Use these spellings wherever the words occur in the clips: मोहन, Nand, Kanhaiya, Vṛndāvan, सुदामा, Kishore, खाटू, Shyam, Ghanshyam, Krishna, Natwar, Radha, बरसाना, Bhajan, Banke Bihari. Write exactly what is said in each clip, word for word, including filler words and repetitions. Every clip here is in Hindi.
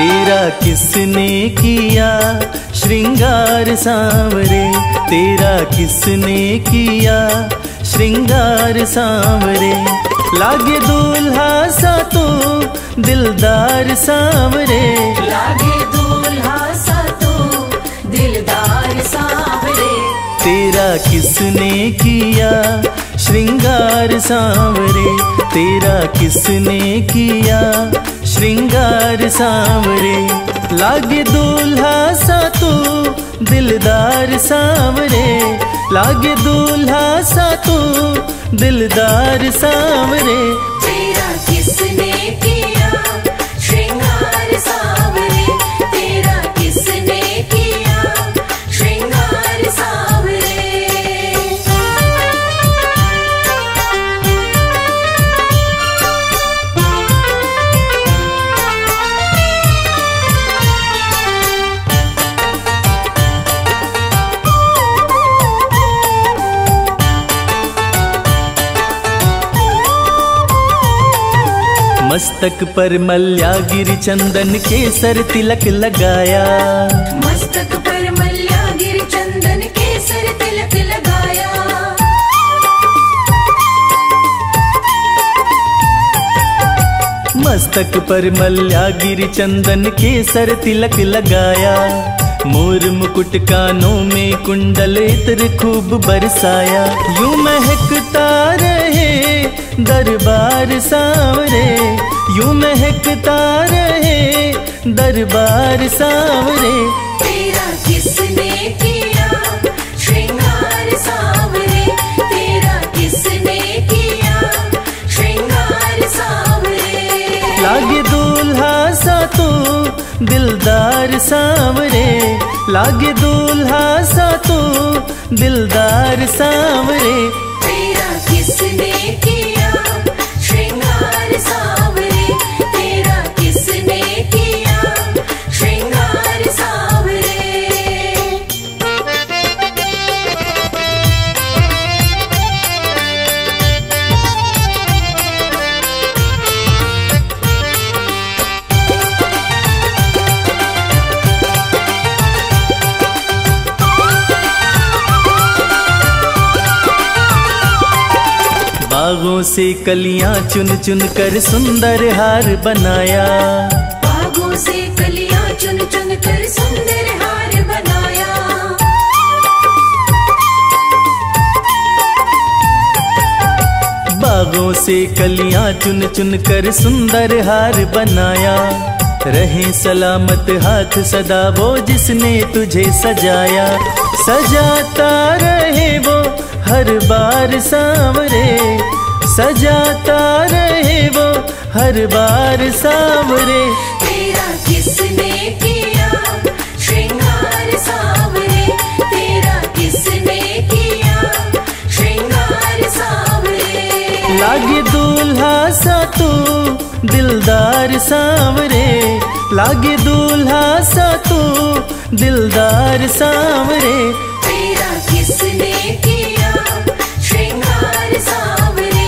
तेरा किसने किया श्रृंगार सांवरे, तेरा किसने किया श्रृंगार सांवरे, लागे दूल्हा सा तो दिलदार सांवरे, लागे दूल्हा सा तो दिलदार सांवरे, तेरा किसने किया श्रृंगार सांवरे, तेरा किसने किया श्रृंगार सांवरे, लागे दूल्हा सा तू दिलदार सांवरे, लागे दूल्हा सा तू दिलदार सांवरे, तेरा किसने किया श्रृंगार सांवरे, तेरा किसने किया श्रृंगार सांवरे। मस्तक पर मल्यागिरी चंदन केसर तिलक लगाया, मस्तक पर मल्यागिरी चंदन केसर तिलक लगाया, मस्तक पर मल्यागिरी चंदन केसर तिलक लगाया, मोर मुकुट कानों में कुंडल इत्र खूब बरसाया, यूं महकता रहे दरबार सांवरे, यूं महकता रहे दरबार सांवरे, तेरा किसने किया श्रृंगार सांवरे, तेरा किसने किया श्रृंगार सांवरे, लागे दूल्हा सा तो दिलदार सांवरे, लागे दूल्हा सा तो दिलदार सांवरे, तेरा किसने किया श्रृंगार सांवरे, तेरा किसने किया श्रृंगार सांवरे। बागों से कलियां चुन चुन कर सुंदर हार बनाया, बागों से कलियां चुन चुन कर सुंदर हार बनाया, बागों से कलियां चुन चुन कर सुंदर हार बनाया, रहे सलामत हाथ सदा वो जिसने तुझे सजाया, सजाता रहे वो हर बार सांवरे, सजाता रहे वो हर बार सांवरे, तेरा किसने किया श्रृंगार सांवरे, तेरा किसने किया श्रृंगार सांवरे, लागे दूल्हा सा तू दिलदार सांवरे, लागे दूल्हा सा तू दिलदार सांवरे, तेरा किसने किया श्रृंगार सांवरे,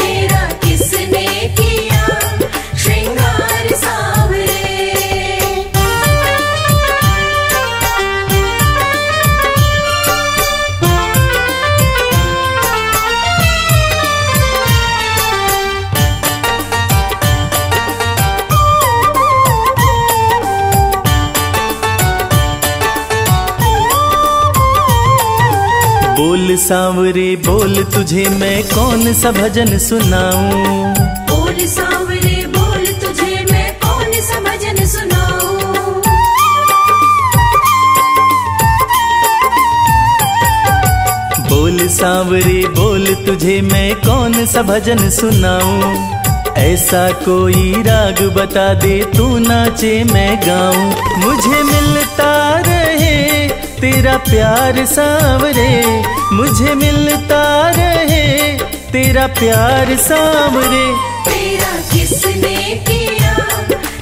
तेरा किसने किया श्रृंगार सांवरे। बोल सांवरे बोल तुझे मैं कौन सा भजन सुनाऊं, बोल सांवरे बोल तुझे मैं कौन सा भजन सुनाऊं, बोल सांवरे बोल तुझे मैं कौन सा भजन सुनाऊं, ऐसा कोई राग बता दे तू नाचे मैं गाऊं, मुझे मिलता रहे तेरा प्यार सांवरे, मुझे मिलता रहे तेरा प्यार सांवरे, तेरा किसने किया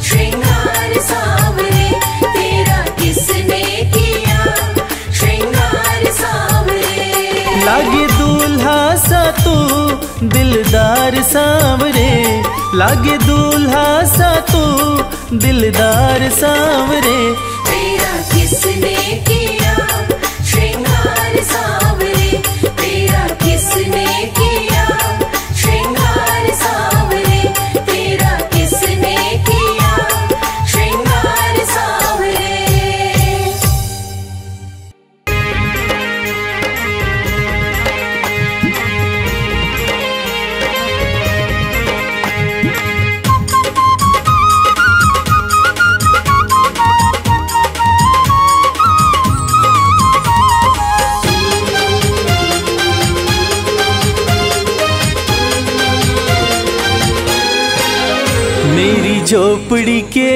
श्रृंगार सांवरे, तेरा किसने किया श्रृंगार सांवरे, लागे दूल्हा सा तू दिलदार सांवरे, लागे दूल्हा सा तू दिलदार सांवरे, तेरा किसने किया श्रृंगार सांवरे, तेरा किसने किया श्रृंगार सांवरे, तेरा किसने किया श्रृंगार सांवरे। झोपड़ी के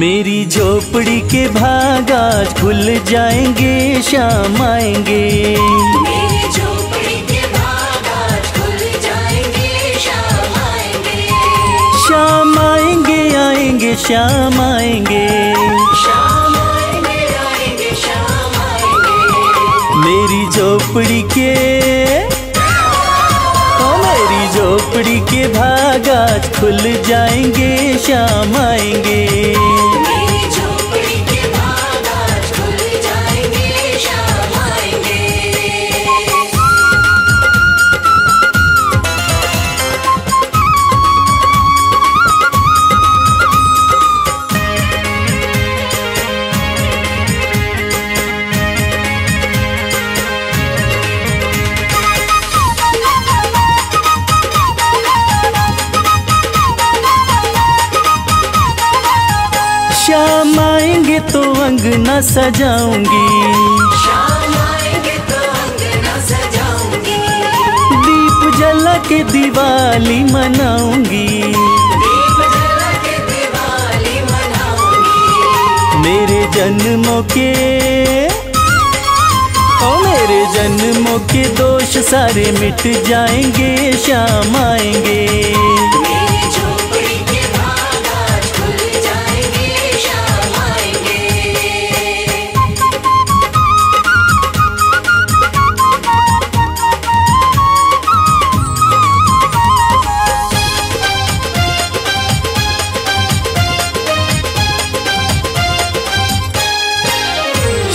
मेरी झोपड़ी के भाग आज खुल जाएंगे, शाम आएंगे, मेरी झोपड़ी के भाग आज खुल जाएंगे, शाम आएंगे, शाम आएंगे आएंगे शाम आएंगे, मेरी झोपड़ी के, ओ मेरी झोपड़ी के भाग आज खुल जाएंगे, शाम आएंगे, मेरी झोपड़ी के भाग आज खुल जाएंगे, शाम आएंगे। शाम आएंगे तो अंगना सजाऊंगी, शाम आएंगे तो अंगना सजाऊंगी, दीप जला के दिवाली मनाऊंगी, दीप जला के दिवाली मनाऊंगी, मेरे जन्मों के, ओ मेरे जन्मों के दोष सारे मिट जाएंगे, शाम आएंगे,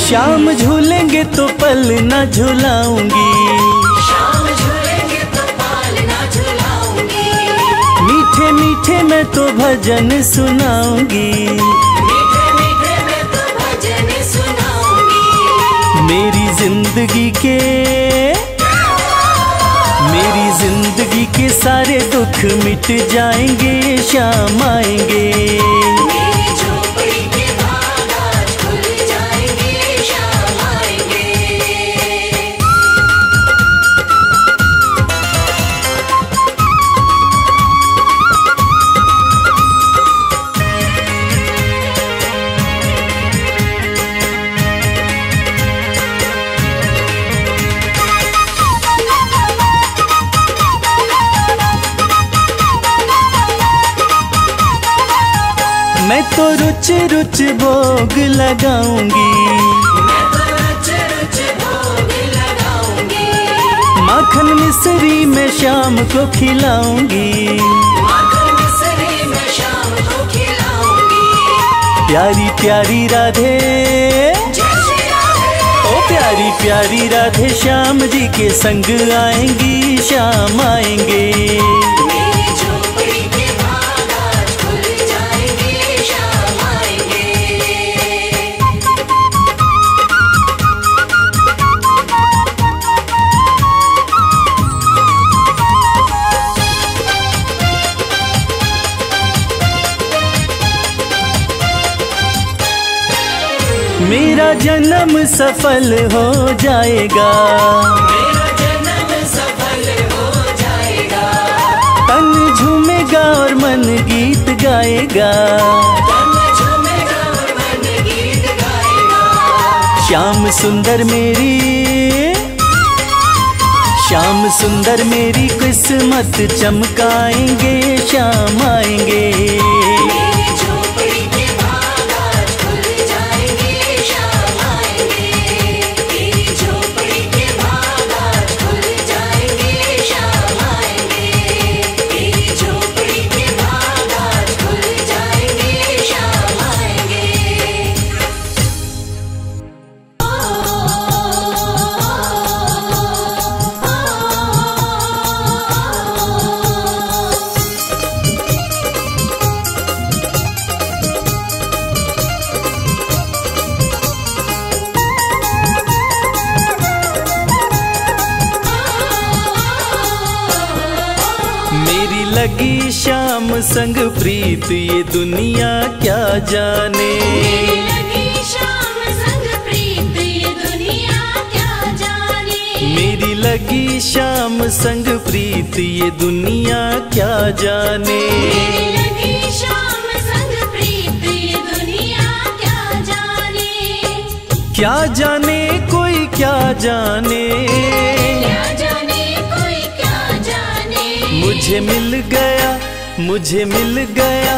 शाम झूलेंगे तो पल न झुलाऊंगी, शाम झूलेंगे तो पल न झुलाऊंगी, मीठे मीठे मैं तो भजन सुनाऊंगी, मीठे मीठे मैं तो भजन सुनाऊंगी, मेरी जिंदगी के, मेरी जिंदगी के सारे दुख मिट जाएंगे, शाम आएंगे, मैं तो रुच रुच भोग लगाऊंगी, मैं तो रुच रुच भोग लगाऊंगी, माखन मिसरी मैं शाम को खिलाऊंगी, माखन मिसरी मैं शाम को खिलाऊंगी, प्यारी प्यारी राधे, ओ प्यारी प्यारी राधे श्याम जी के संग आएंगी, शाम आएंगे। मेरा जन्म सफल हो जाएगा, मेरा जन्म सफल हो जाएगा, तन झूमेगा और मन गीत गाएगा, तन झूमेगा और मन गीत गाएगा, श्याम सुंदर मेरी, श्याम सुंदर मेरी किस्मत चमकाएंगे, श्याम आएंगे, लगी श्याम संग प्रीत ये दुनिया क्या जाने, मेरे लगी श्याम संग प्रीत ये दुनिया क्या जाने, मेरी लगी श्याम संग प्रीत ये दुनिया क्या जाने, मेरे लगी श्याम संग प्रीत ये दुनिया क्या जाने, क्या जाने कोई क्या जाने, मुझे मिल गया मुझे मिल गया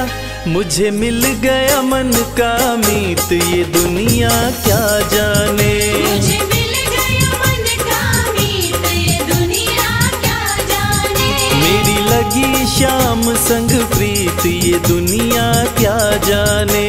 मुझे मिल गया मन का मीत ये दुनिया क्या जाने, मुझे मिल गया मन का मीत ये दुनिया क्या जाने, मेरी लगी श्याम संग प्रीत ये दुनिया क्या जाने।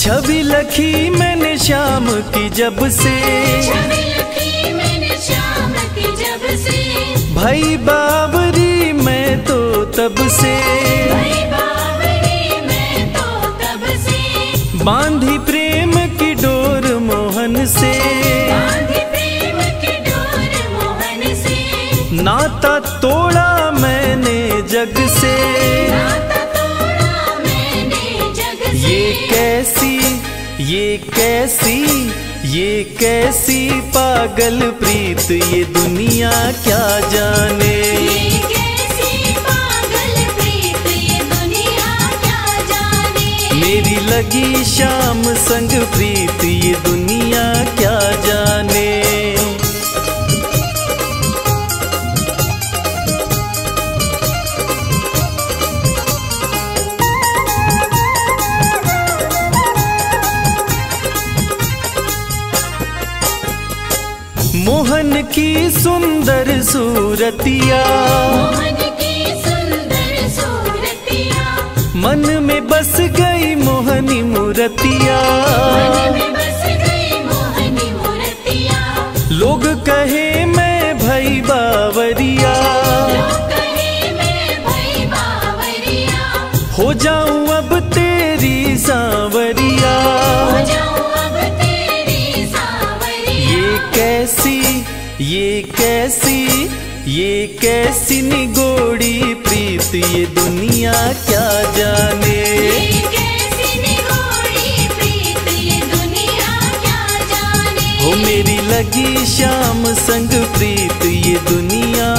छवि लखी मैंने श्याम की जब से, छवि लखी मैंने श्याम की जब से, भाई बाबरी मैं तो तब से, भाई बाबरी मैं तो तब से, बांधी प्रेम की डोर मोहन से, बांधी प्रेम की डोर मोहन से, नाता तोड़ा मैंने जग से, ये कैसी ये कैसी ये कैसी पागल प्रीत ये दुनिया क्या जाने, ये कैसी पागल प्रीत ये दुनिया क्या जाने, मेरी लगी श्याम संग प्रीत ये दुनिया क्या जाने। मोहन की सुंदर सूरतिया, मोहन की सुंदर सूरतिया, मन में बस गई मोहनी मूर्तिया, मन में बस गई मोहनी मूर्तिया, लोग कहे मैं भाई बावरिया, लोग कहे मैं भाई बावरिया, हो जाऊं अब तेरी सांवरिया, हो जाऊं अब तेरी सांवरिया, ये कैसी ये कैसी ये कैसी निगोड़ी प्रीत ये दुनिया क्या जाने, ये कैसी निगोड़ी प्रीत ये दुनिया क्या जाने, हो मेरी लगी श्याम संग प्रीत ये दुनिया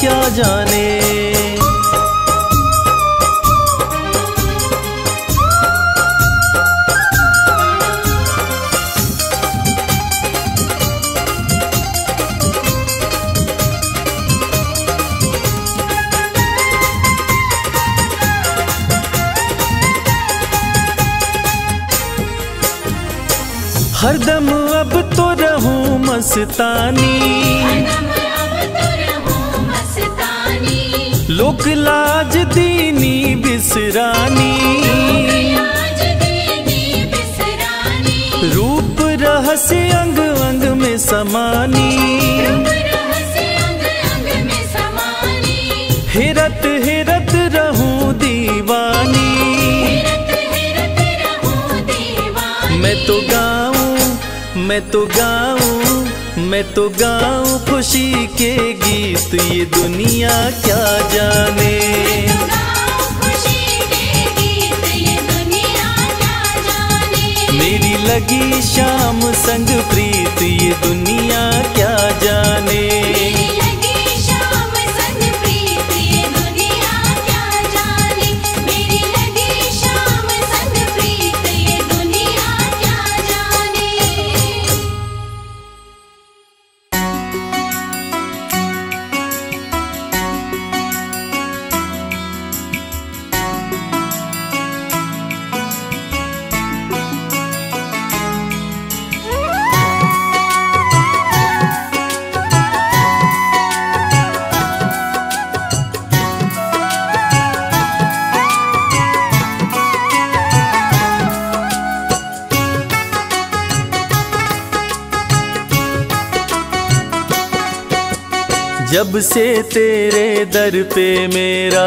क्या जाने। हरदम अब तो रहूं मस्तानी, हरदम अब तो रहूं मस्तानी, लोक लाज दीनी बिसरानी, लोक लाज दीनी बिसरानी, रूप रहस्य अंग अंग में समानी, रूप रहस्य अंग अंग में समानी, हेरत हेरत रहूं दीवानी, हेरत हेरत रहूं दीवानी, मैं तो गाँव मैं तो गाऊं मैं तो गाऊं खुशी के गीत ये दुनिया क्या जाने, मैं तो गाऊं खुशी के गीत ये दुनिया क्या जाने, मेरी लगी श्याम संग प्रीत ये दुनिया क्या जाने, मेरी लगी श्याम संग प्रीत ये दुनिया क्या जाने, मेरी लगी श्याम संग प्रीत ये दुनिया क्या जाने। जब से तेरे दर पे मेरा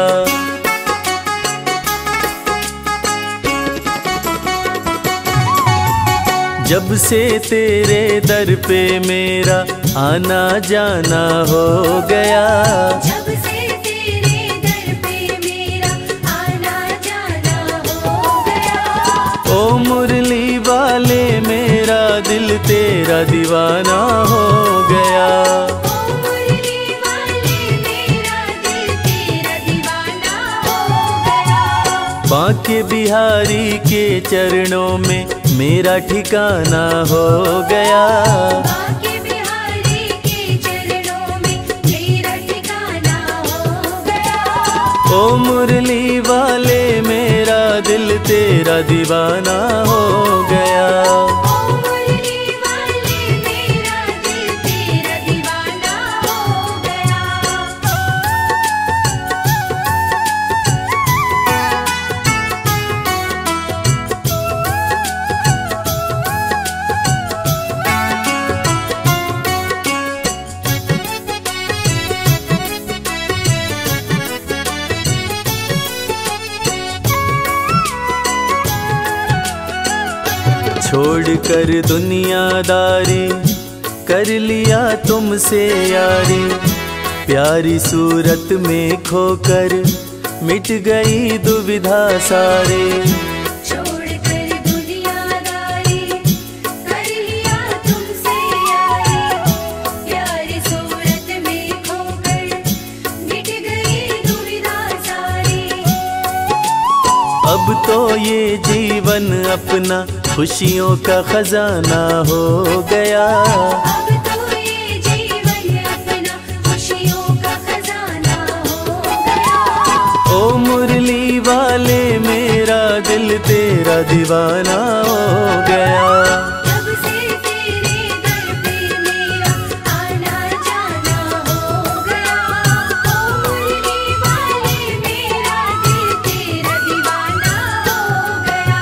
जब से तेरे दर पे मेरा आना जाना हो गया जब से तेरे दर पे मेरा आना जाना हो गया। ओ मुरली वाले मेरा दिल तेरा दीवाना हो गया बांके बिहारी के चरणों में मेरा ठिकाना हो गया बांके बिहारी के चरणों में मेरा ठिकाना हो गया। ओ मुरली वाले मेरा दिल तेरा दीवाना हो गया कर दुनियादारी कर लिया तुमसे यारी प्यारी सूरत में खोकर मिट गई दुविधा सारे छोड़ कर दुनियादारी कर लिया तुमसे यारी प्यारी सूरत में खोकर मिट गई दुविधा सारी। अब तो ये जीवन अपना खुशियों का खजाना हो गया अब तो ये जीवन अपना खुशियों का खजाना हो गया। ओ मुरली वाले मेरा दिल तेरा दीवाना हो गया जब से तेरे दर पे मेरा आना जाना हो गया। ओ मुरली वाले मेरा दिल तेरा दीवाना हो गया।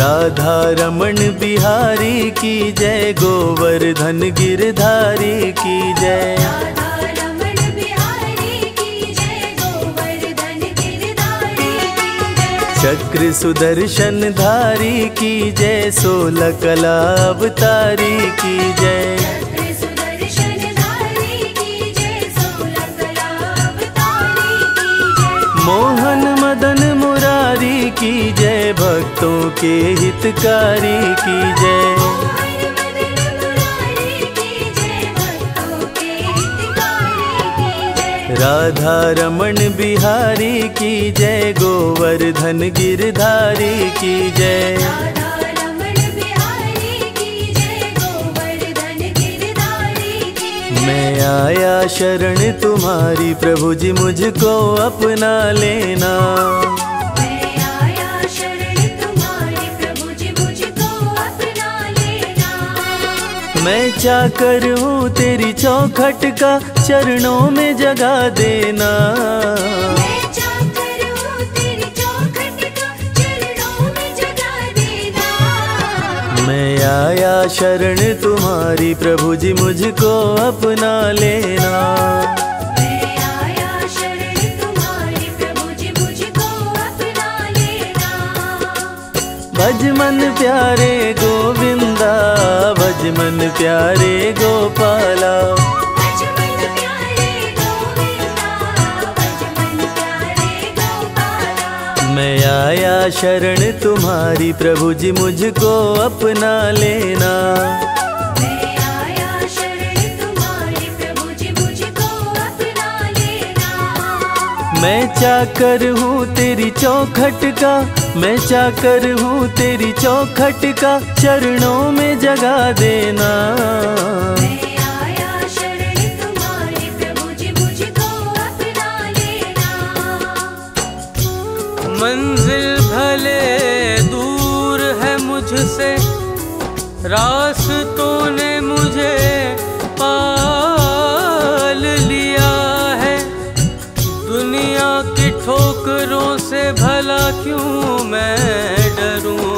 राधा रमण बिहारी की जय गोवर्धन गिरधारी की जय राधा रमण बिहारी की जय गोवर्धन गिरधारी की जय चक्र सुदर्शन धारी की जय सोलह कला अवतारी की जय मोहन मदन मुरारी की जय भक्तों के हितकारी की जय राधा रमण बिहारी की जय गोवर्धन गिरधारी की जय मैं आया शरण तुम्हारी प्रभु जी मुझको अपना लेना मैं आया शरण तुम्हारी प्रभु जी मुझको अपना लेना। मैं चाकर हूँ तेरी चौखट का चरणों में जगा देना मैं चाकर हूँ तेरी चौखट का चरणों में जगा देना। मैं आया शरण तुम्हारी प्रभु जी मुझको अपना लेना मैं आया शरण तुम्हारी प्रभु जी मुझको अपना लेना। भज मन प्यारे गोविंदा भज मन प्यारे गोपाला मैं आया शरण तुम्हारी प्रभु जी मुझको अपना लेना मैं आया शरण तुम्हारी प्रभु जी मुझको अपना लेना। मैं चाकर हूँ तेरी चौखट का मैं चाकर हूँ तेरी चौखट का चरणों में जगा देना मंजिल भले दूर है मुझसे रास्तों ने मुझे पाल लिया है दुनिया क्यों मैं डरूं,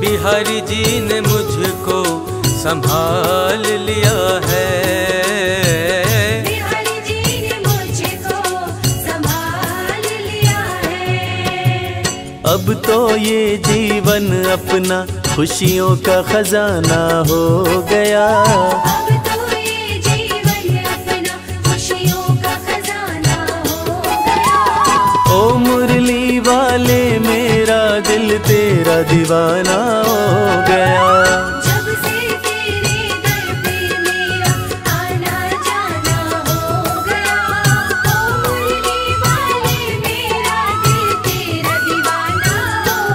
बिहारी जी ने मुझको संभाल लिया है। बिहारी जी ने मुझको संभाल लिया है। अब तो ये जीवन अपना खुशियों का खजाना हो गया। ओ मुरली वाले मेरा दिल तेरा दीवाना हो गया। जब से तेरे दर पे मेरा आना जाना हो गया। ओ मुरली वाले मेरा दिल तेरा दीवाना हो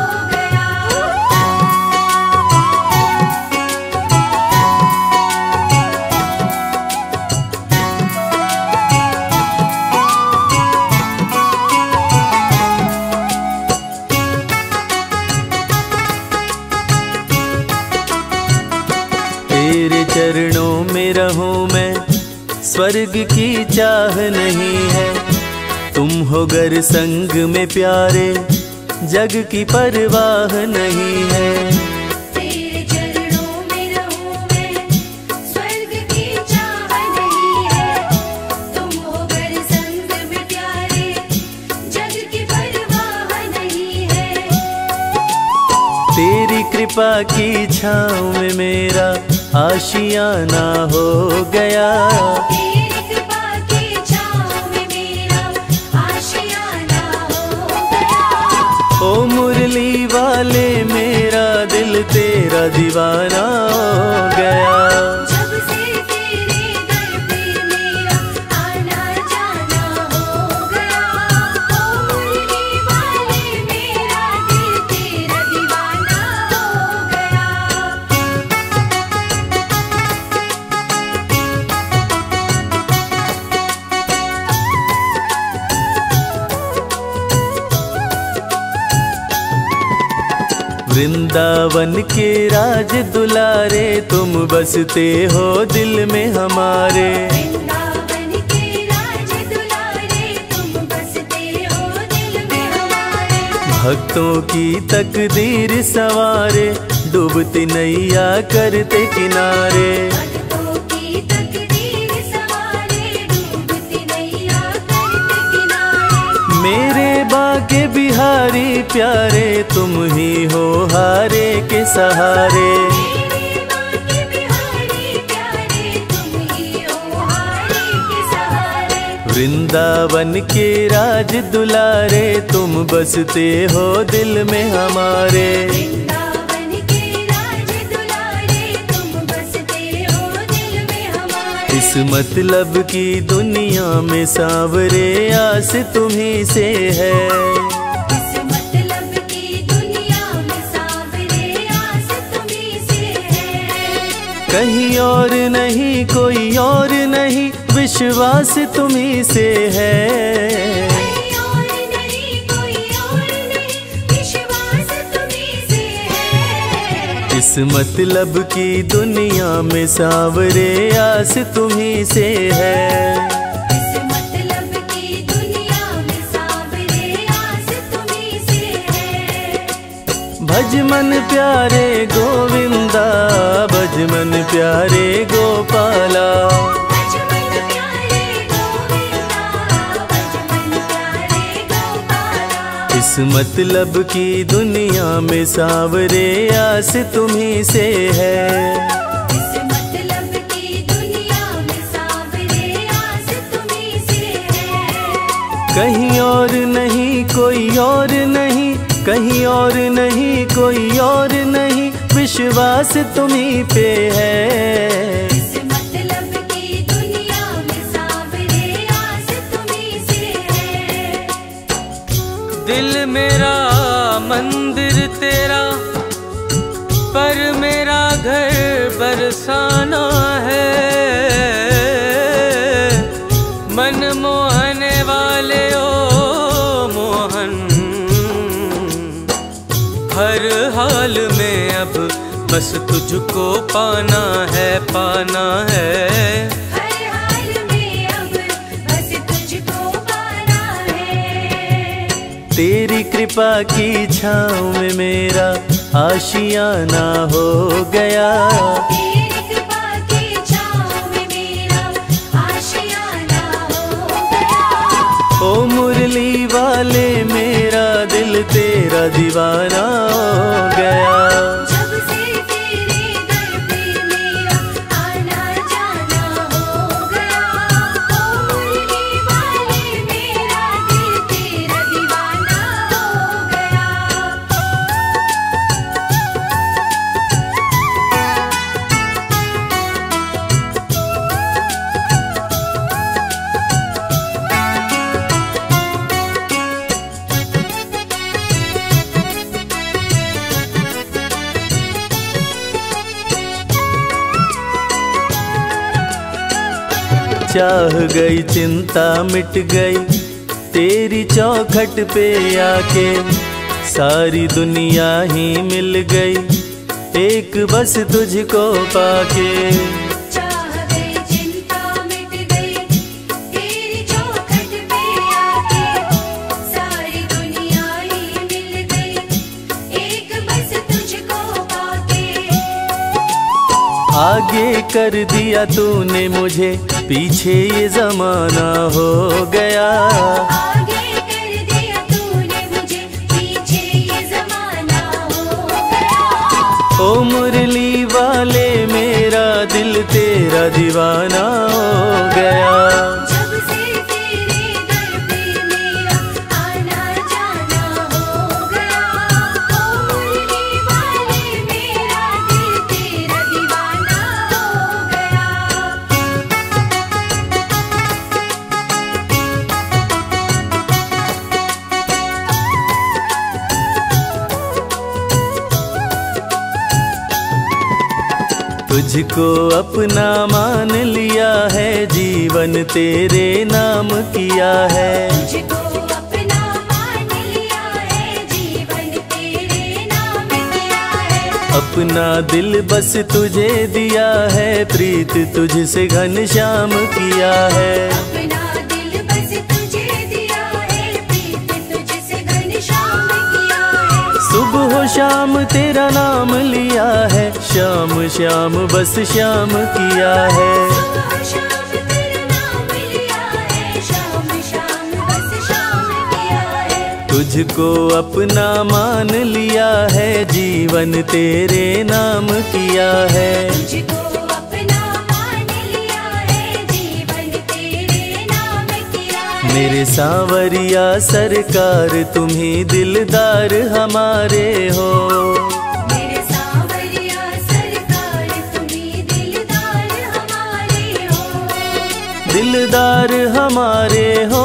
रहूं मैं स्वर्ग की चाह नहीं है। तुम हो गर संग में प्यारे, जग की परवाह नहीं है। तेरे चरणों में रहूं मैं स्वर्ग की चाह नहीं है। तुम हो गर संग में प्यारे, जग की परवाह नहीं है। तेरी कृपा की छाँव में मेरा आशियाना हो गया। तेरी कृपा की छाँव में मेरा आशियाना हो गया। ओ मुरली वाले मेरा दिल तेरा दीवाना हो गया। जब से तेरे दर पे मेरा आना जाना हो गया। ओ मुरली वाले मेरा दिल तेरा दीवाना हो गया। वृंदावन के राज दुलारे तुम बसते हो दिल में हमारे। वृंदावन के राज दुलारे तुम बसते हो दिल में हमारे। भक्तों की तकदीर सवारे डूबती नैया करते किनारे। भक्तों की तकदीर सवारे डूबती नैया करते किनारे। मेरे बांके बिहारी प्यारे तुम ही हो हारे के सहारे। मेरे बांके बिहारी प्यारे तुम ही हो हारे के सहारे। वृंदावन के राज दुलारे तुम बसते हो दिल में हमारे। वृंदावन के राज दुलारे तुम बसते हो दिल में हमारे। इस मतलब की दुनिया में सांवरे आस तुम्हीं से है। इस मतलब की दुनिया में सांवरे आस तुम्हीं से है। कहीं और नहीं कोई और नहीं, विश्वास तुम्हीं से है। कहीं और नहीं कोई और नहीं, विश्वास तुम्हीं से है। इस मतलब की दुनिया में सांवरे आस तुम्हीं से है। भज मन प्यारे गोविंदा, भज मन प्यारे गोपाला। भज मन प्यारे गोविंदा, भज मन प्यारे गोपाला। इस मतलब की दुनिया में सांवरे आस तुम्हीं से है। इस मतलब की दुनिया में सांवरे आस तुम्हीं से है। कहीं और नहीं कोई और नहीं, कहीं और नहीं कोई और नहीं, विश्वास तुम्हीं पे है। इस मतलब की दुनिया में सांवरे आस तुम्हीं से है। दिल मेरा मंदिर तेरा, पर मेरा घर बरसाना है। मन मोहने वाले हर हाल में, अब बस तुझको पाना है, पाना है। हर हाल में अब बस तुझको पाना है। तेरी कृपा कृपा की छाँव में मेरा आशियाना हो गया, तेरी कृपा की छाँव में मेरा आशियाना हो गया। ओ मुरली वाले मेरा दिल तेरा दीवाना हो गया। चाह गई चिंता मिट गई तेरी चौखट पे आके, सारी दुनिया ही मिल गई एक बस तुझको पाके। चाह गई चिंता मिट गई तेरी चौखट पे आके, सारी दुनिया ही मिल गई एक बस तुझको पाके। आगे कर दिया तूने मुझे पीछे ये जमाना हो गया, आगे कर दिया तूने मुझे पीछे ये जमाना हो गया। ओ मुरली वाले मेरा दिल तेरा दीवाना हो गया। तुझको अपना मान लिया है, जीवन तेरे नाम किया है। तुझको अपना मान लिया है, जीवन तेरे नाम किया है। अपना दिल बस तुझे दिया है, प्रीत तुझसे घनश्याम किया है। अपना दिल बस तुझे दिया है, प्रीत तुझसे घनश्याम किया है। सुबह शाम तेरा नाम लिया है, श्याम श्याम बस श्याम किया है। श्याम तेरा नाम लिया है, श्याम श्याम बस श्याम किया है। तुझको अपना मान लिया है, जीवन तेरे नाम किया है। तुझको अपना मान लिया है, जीवन तेरे नाम किया है। मेरे सांवरिया सरकार तुम्ही दिलदार हमारे हो, दिलदार हमारे हो,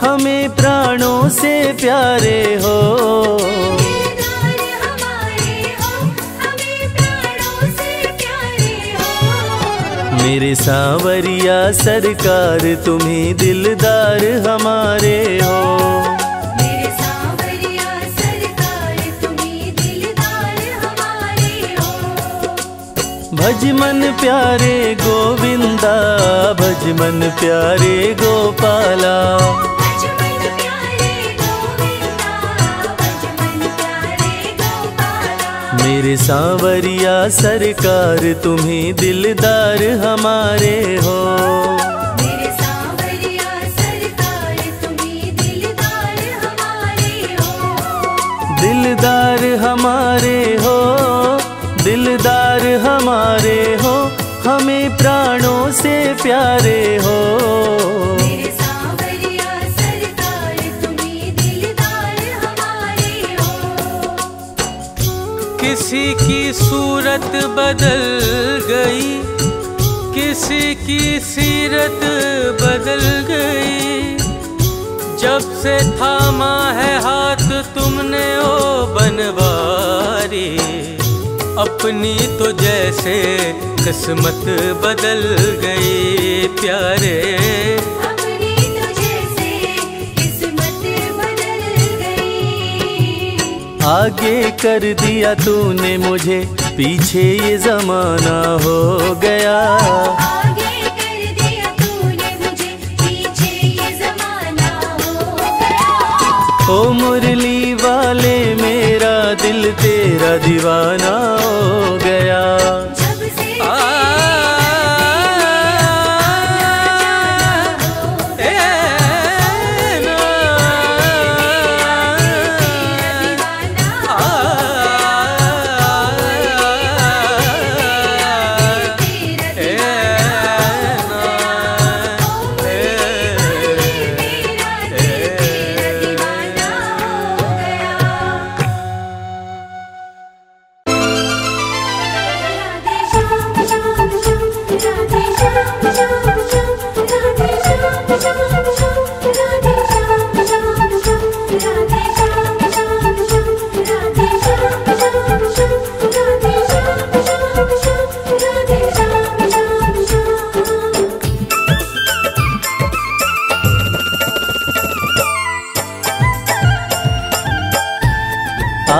हमें प्राणों से प्यारे हो, दिलदार हमारे हो, हमें प्राणों से प्यारे हो। मेरे सांवरिया सरकार तुम्हें दिलदार हमारे हो, मेरे सांवरिया सरकार तुम्हें दिलदार हमारे हो। भज मन प्यारे गोविंदा, भज मन प्यारे गोपाला, भज मन प्यारे गोविंदा, भज मन प्यारे गोपाला। मेरे सांवरिया सरकार तुम्हें दिलदार हमारे हो, मेरे सांवरिया सरकार तुम्हें दिलदार हमारे हो, दिलदार हमारे हो, दिलदार हमारे हो, हमें प्राणों से प्यारे हो, मेरे सांवरिया सरकार तुम्हें दिलदार हमारे हो। किसी की सूरत बदल गई, किसी की सीरत बदल गई, जब से थामा है हाथ तुमने ओ बनवारी, अपनी तो जैसे किस्मत बदल गई प्यारे, अपनी तो जैसे किस्मत बदल गई। आगे कर दिया तूने मुझे पीछे ये जमाना हो गया, आगे कर दिया तूने मुझे पीछे ये जमाना हो गया। ओ मुरली वाले तेरा दीवाना हो गया।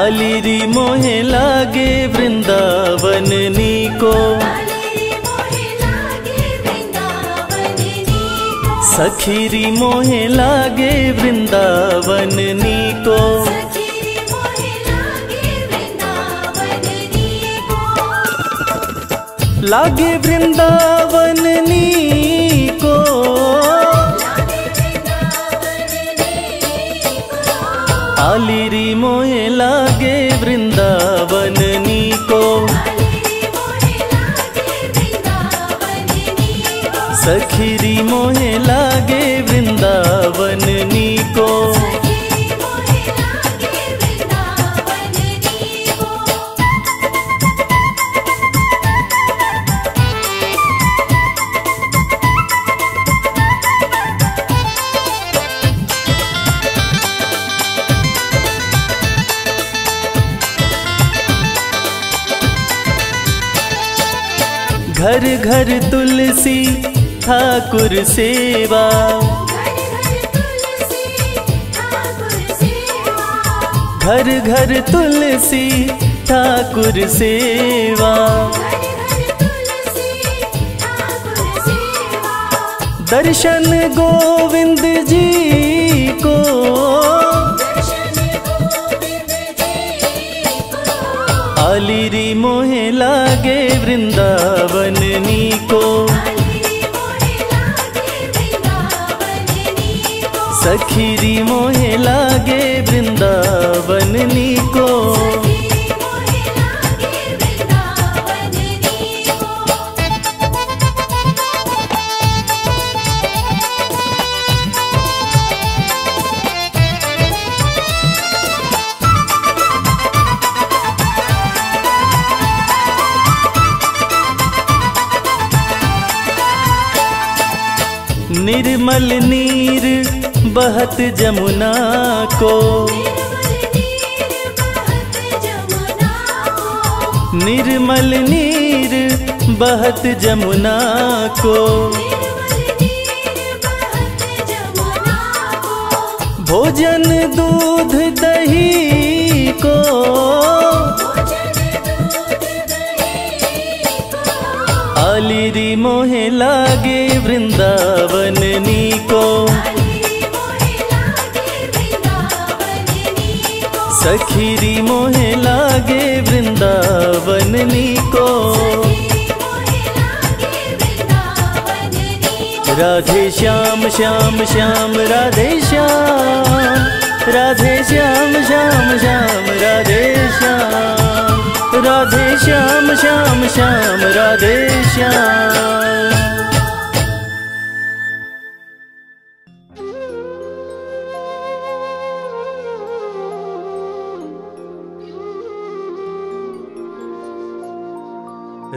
आलिरी मोहे लागे वृंदावन नीको, सखीरी मोहे लागे वृंदावन नीको, लागे वृंदावन नीको, आलिरी मोहे लागे वृंदावन नीको, सखीरी मोहे लागे वृंदावन नीको। घर घर तुलसी ठाकुर सेवा, घर घर तुलसी ठाकुर सेवा, दर्शन गोविंद जी को, आलिरी मोहे लागे वृंदावन नीको, सखीरी मोहे लागे वृंदावन नीको। निर्मल नीर बहत जमुना को, निर्मल नीर बहत जमुना को, भोजन दूध दही को, आलिरी मोहे लागे वृंदावन नीको, सखीरी मोहे लागे वृंदावन नीको। राधे श्याम श्याम श्याम राधे श्याम, राधे श्याम श्याम श्याम राधे श्याम, राधे श्याम श्याम श्याम राधे श्याम।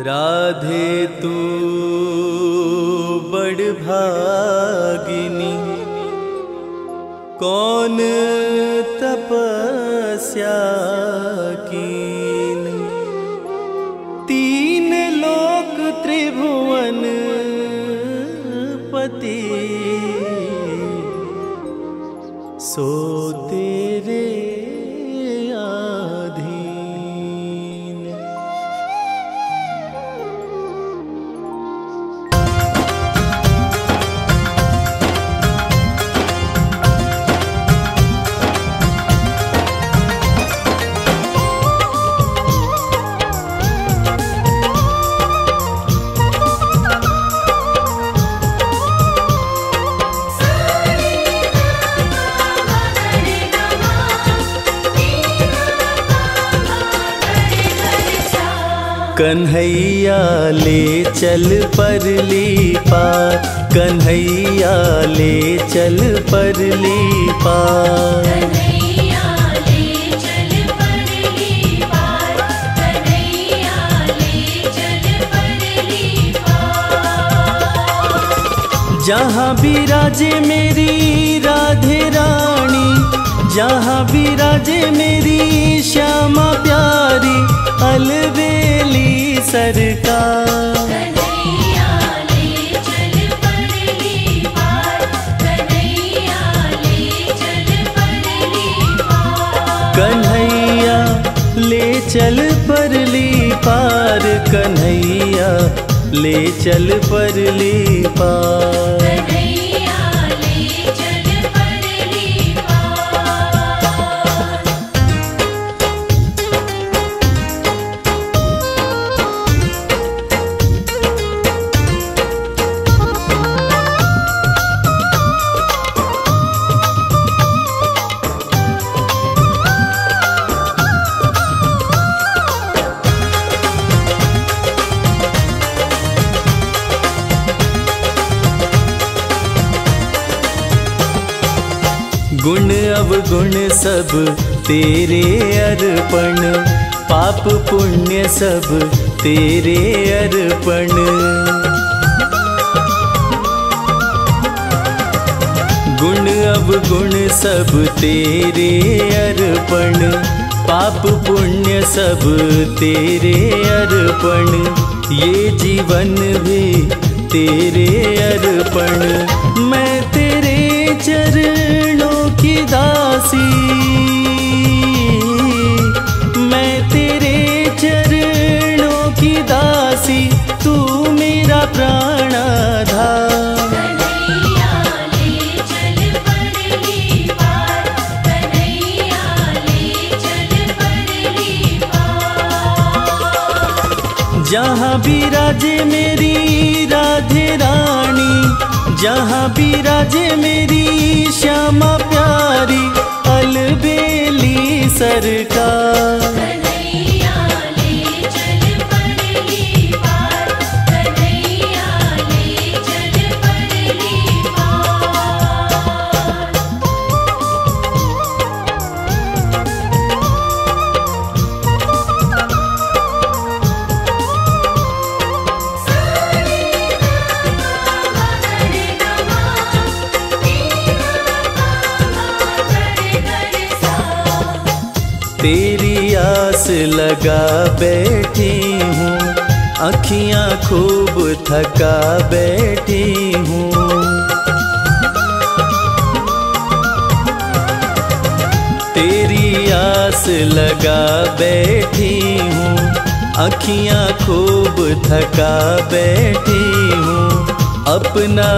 राधे तू बड़भागिनी, कौन तपस्या कीन, तीन लोक त्रिभुवन पति, सो तेरे कन्हैया ले चल परली पार, कन्हैया ले चल परली पार। जहाँ भी राजे मेरी राधे रानी, जहाँ भी राजे मेरी श्यामा प्यारी, अलबेली सरकार। कन्हैया ले चल परली पार, कन्हैया ले चल परली पार, कन्हैया ले चल परली पार, कन्हैया ले चल परली पार। कन्हैया ले चल परली गुण सब तेरे अर्पण, पाप पुण्य सब तेरे अर्पण। गुण अवगुण सब तेरे अर्पण, पाप पुण्य सब तेरे अर्पण। ये जीवन भी तेरे अर्पण, मैं तेरे चरणों की दासी, मैं तेरे चरणों की दासी, तू मेरा प्राणाधार। कन्हैया ले चल परली पार, कन्हैया ले चल परली पार। जहाँ भी राजे मेरी राधे रानी, जहाँ भी राजे मेरी श्यामा प्यारी, अलबेली सरकार। कन्हैया ले चल परली पार, कन्हैया ले चल परली तेरी आस लगा बैठी हूँ, अखियाँ खूब थका बैठी हूँ। तेरी आस लगा बैठी हूँ, अखियाँ खूब थका बैठी हूँ। अपना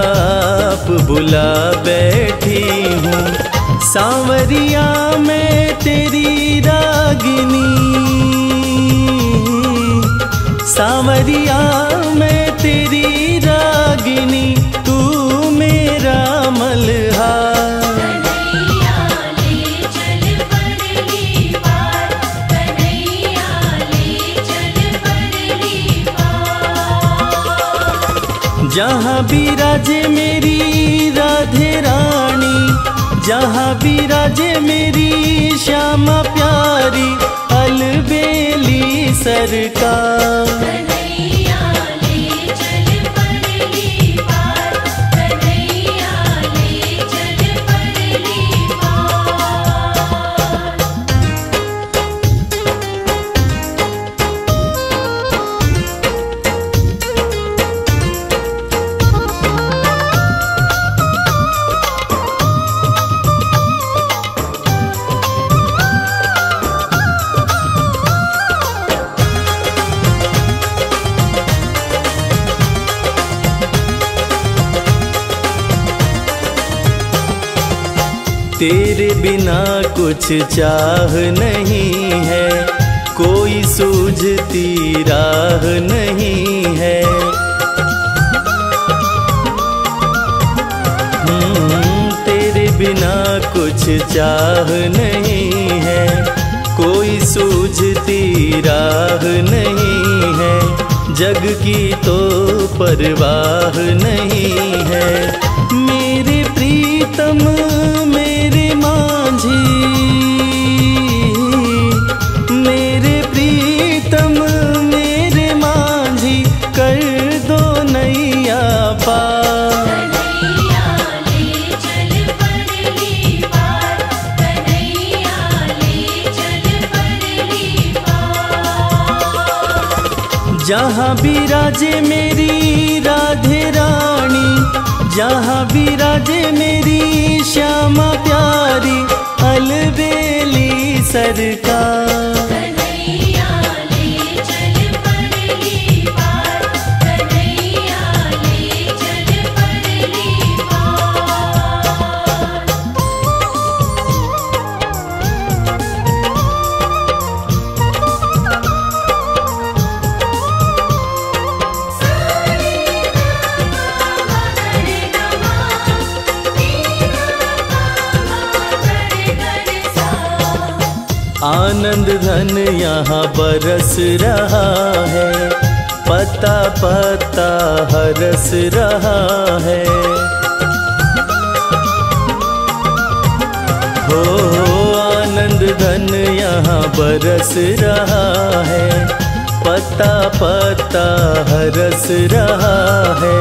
आप बुला बैठी हूँ, सांवरिया मैं तेरी रागिनी, सांवरिया मैं तेरी रागिनी, तू मेरा मल्हार। कन्हैया ले चल परली पार, कन्हैया ले चल परली पार। जहाँ भी राजे मेरी राधे रानी, जहाँ भी राजे मेरी श्यामा प्यारी, अलबेली सरकार। कन्हैया ले चल परली पार, कन्हैया ले चल परली तेरे बिना कुछ चाह नहीं है, कोई सूझती राह नहीं है। तेरे बिना कुछ चाह नहीं है, कोई सूझती राह नहीं है, जग की तो परवाह नहीं है। मेरे प्रीतम मेरे मांझी, मेरे प्रीतम मेरे मांझी, कर दो नैया पार। जहाँ भी राजे मेरी राधे रानी, जहाँ भी राजे मेरी श्यामा प्यारी, अलबेली सरकार। कन्हैया ले चल परली पार, कन्हैया ले चल परली पार। आनंद धन यहाँ बरस रहा है, पता पता हरस रहा है। हो आनंद धन यहाँ बरस रहा है, पता पता हरस रहा है।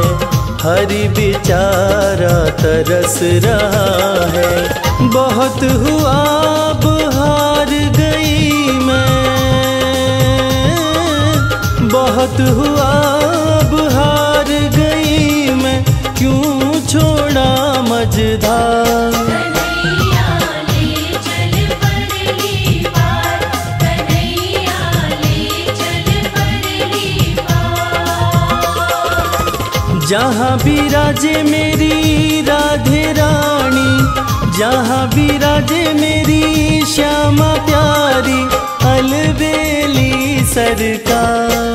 हरि बेचारा तरस रहा है। बहुत हुआ अब हार गई मैं, बहुत हुआ अब हार गई मैं, क्यों छोड़ा मझधार। जहाँ भी राजे मेरी राधे रानी, जहाँ भी राजे मेरी श्यामा प्यारी, अलबेली सरकार।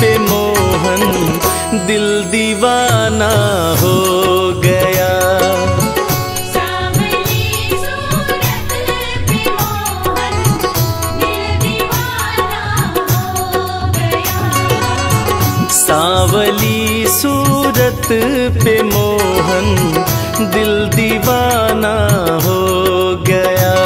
पे मोहन दिल दीवाना हो गया, सांवली सूरत पे मोहन दिल दीवाना हो गया, सांवली सूरत पे मोहन दिल दीवाना हो गया।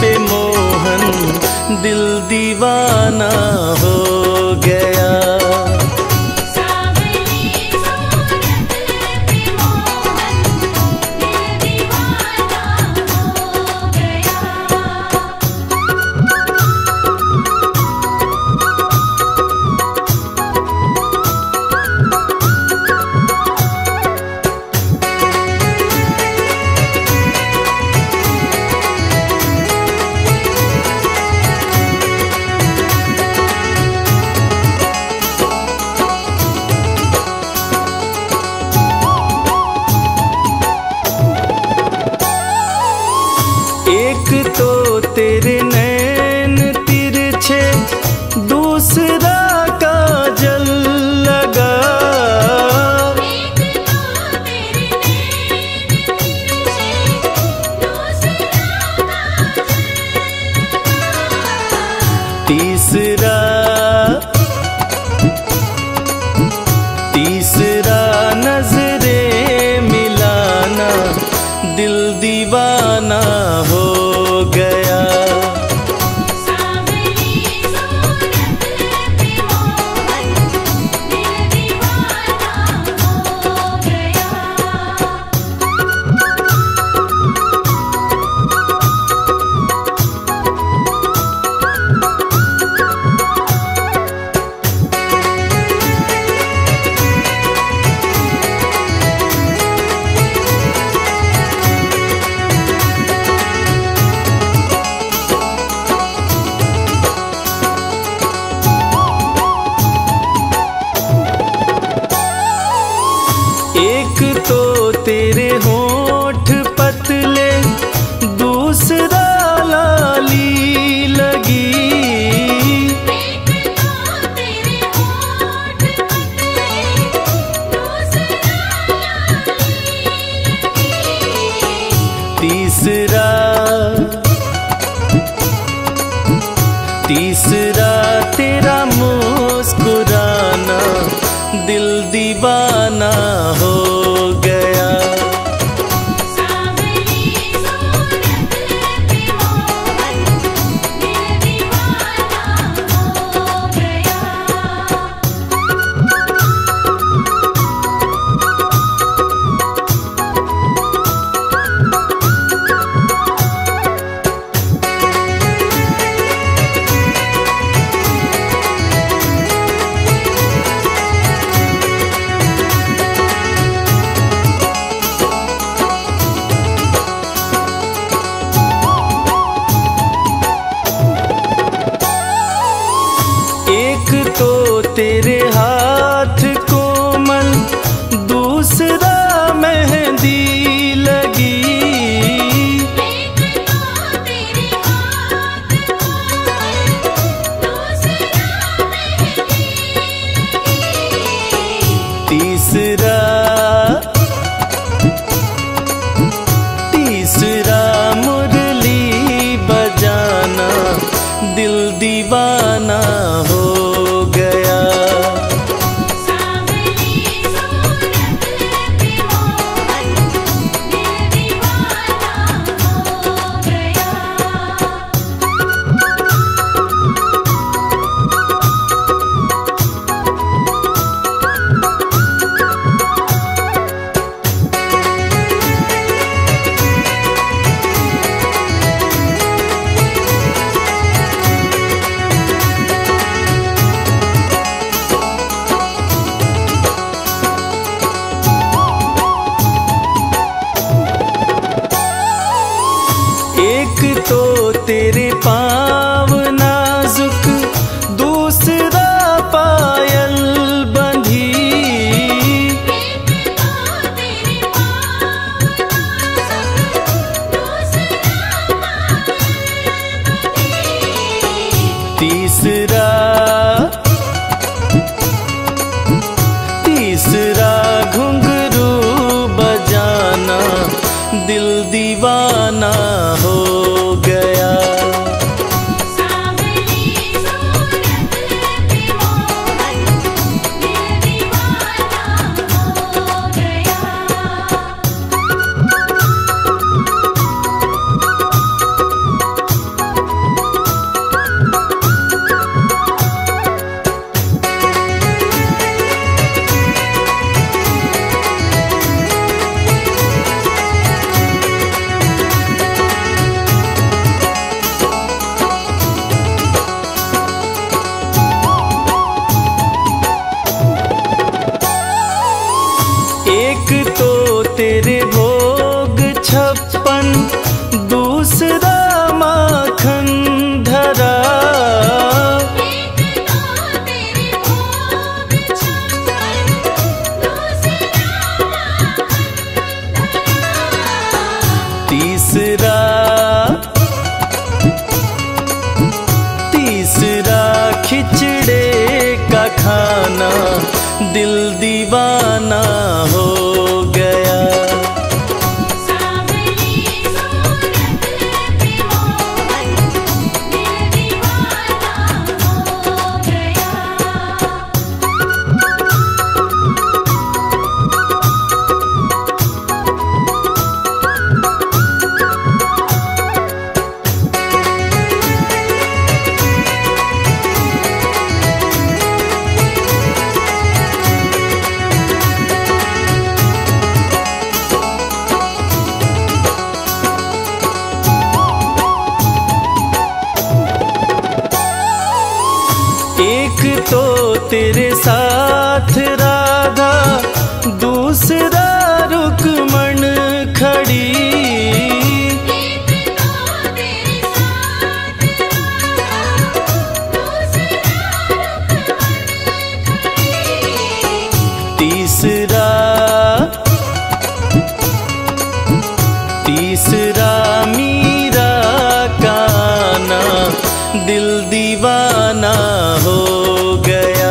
पे मोहन दिल दीवाना हो गया, सांवली सूरत पे मोहन दिल दीवाना हो गया। तेरे हाथ कोमल दूसरा मेहंदी लगी, तीसरा तीसरा मुरली बजाना दिल दीवाना हो गया। तेरे साथ राधा दूसरा रुक्मण खड़ी, तीसरा तीसरा मीरा का आना दिल दीवाना हो गया।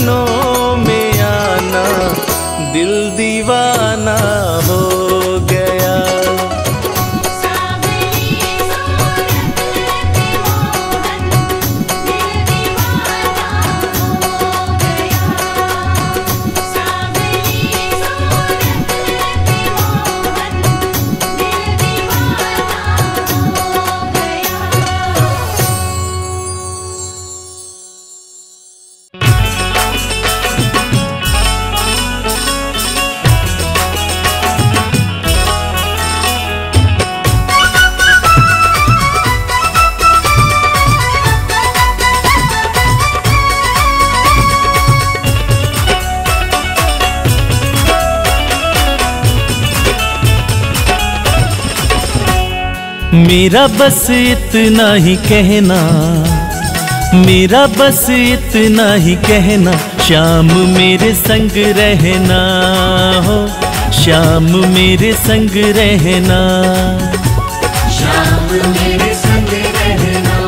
चरणों में आना, दिल दीवाना हो गया। मेरा बस इतना ही कहना, मेरा बस इतना ही कहना, श्याम मेरे संग रहना हो, श्याम मेरे संग रहना, श्याम मेरे संग रहना,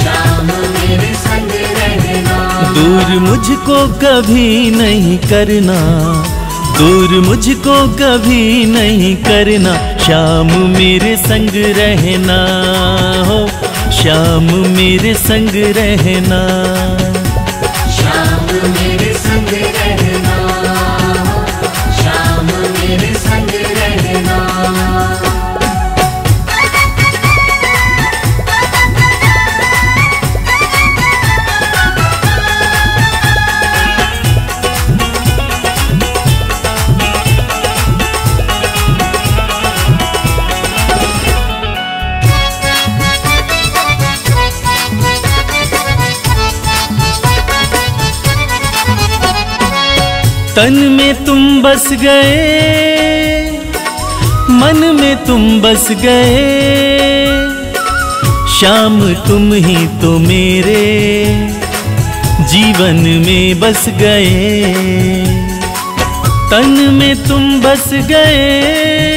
श्याम मेरे संग रहना। दूर मुझको कभी नहीं करना, दूर मुझको कभी नहीं करना, श्याम मेरे संग रहना हो, श्याम मेरे संग रहना, श्याम मेरे संग रहना, श्याम मेरे संग रहना। तन में तुम बस गए, मन में तुम बस गए, श्याम तुम ही तो मेरे जीवन में बस गए। तन में तुम बस गए,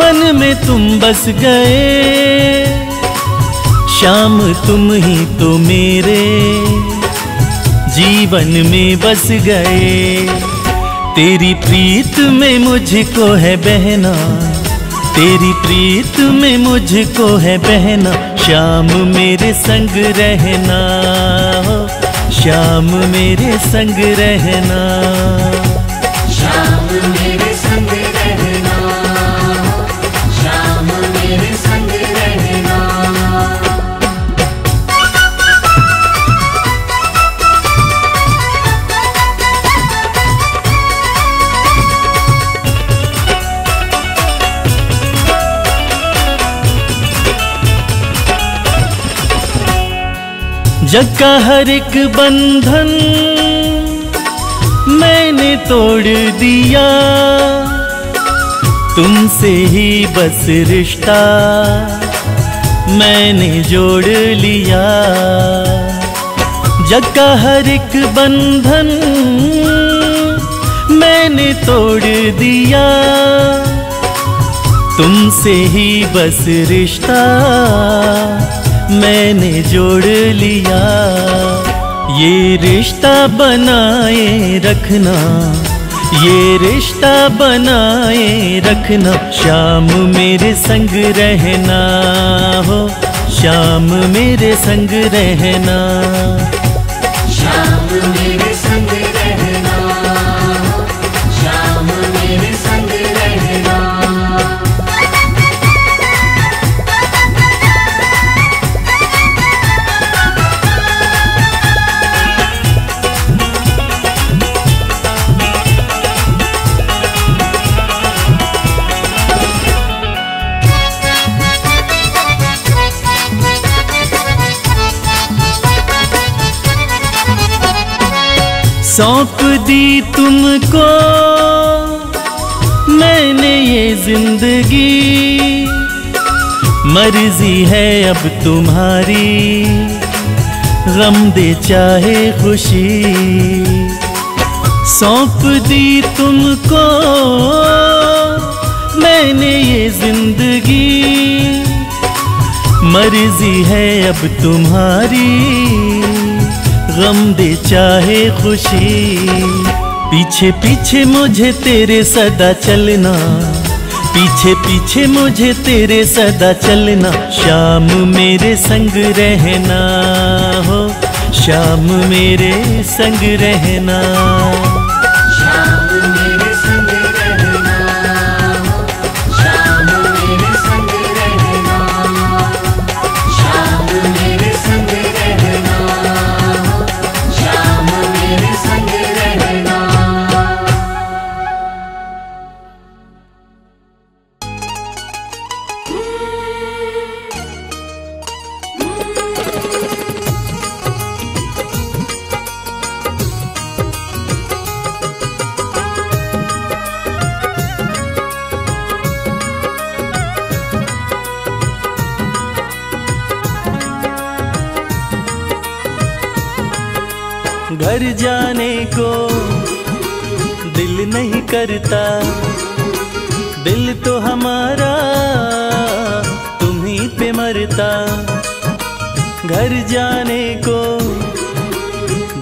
मन में तुम बस गए, श्याम तुम ही तो मेरे जीवन में बस गए। तेरी प्रीत में मुझको है बहना, तेरी प्रीत में मुझको है बहना, श्याम मेरे संग रहना हो, श्याम मेरे संग रहना, श्याम मेरे संग रहना, श्याम मेरे संग रहना। जग का हर एक बंधन मैंने तोड़ दिया, तुमसे ही बस रिश्ता मैंने जोड़ लिया। जग का हर एक बंधन मैंने तोड़ दिया, तुमसे ही बस रिश्ता मैंने जोड़ लिया। ये रिश्ता बनाए रखना, ये रिश्ता बनाए रखना, श्याम मेरे संग रहना हो, श्याम मेरे संग रहना, श्याम मेरे संग रहना, श्याम मेरे संग रहना। सौंप दी तुमको मैंने ये जिंदगी, मर्जी है अब तुम्हारी, गम दे चाहे खुशी। सौंप दी तुमको मैंने ये जिंदगी, मर्जी है अब तुम्हारी, गम दे चाहे खुशी, पीछे पीछे मुझे तेरे सदा चलना, पीछे पीछे मुझे तेरे सदा चलना, श्याम मेरे संग रहना हो, श्याम मेरे संग रहना, श्याम मेरे संग रहना हो, श्याम मेरे संग रहना, श्याम मेरे संग रहना हो, श्याम मेरे संग रहना। घर जाने को दिल नहीं करता, दिल तो हमारा तुम्हीं पे मरता, घर जाने को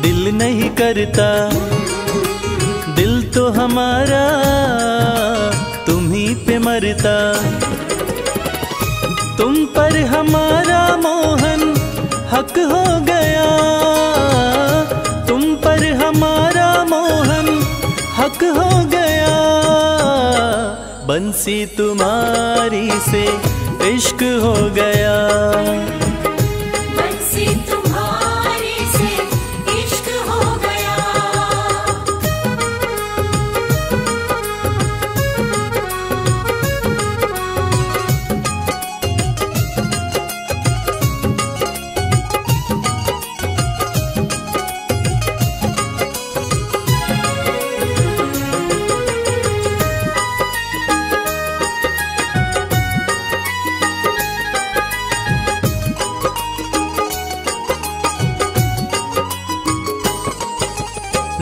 दिल नहीं करता, दिल तो हमारा तुम्हीं पे मरता, तुम पर हमारा मोहन हक हो गया, हमारा मोहन हक हो गया, बंसी तुम्हारी से इश्क हो गया, बंसी तुम्हारी से इश्क हो गया।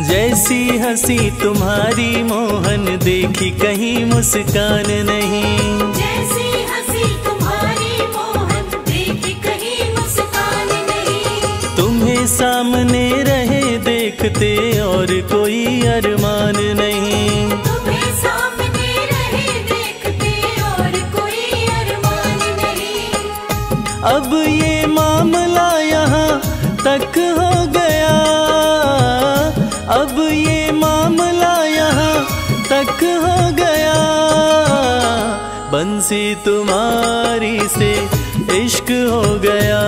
जैसी हंसी तुम्हारी मोहन देखी कहीं मुस्कान नहीं, जैसी हंसी तुम्हारी मोहन देखी कहीं मुस्कान नहीं, तुम्हें सामने रहे देखते और कोई अरमान नहीं, तुम्हें सामने रहे देखते और कोई अरमान नहीं, अब ये मामला यहाँ तक हो गया, अब ये मामला यहाँ तक हो गया, बंसी तुम्हारी से इश्क हो गया,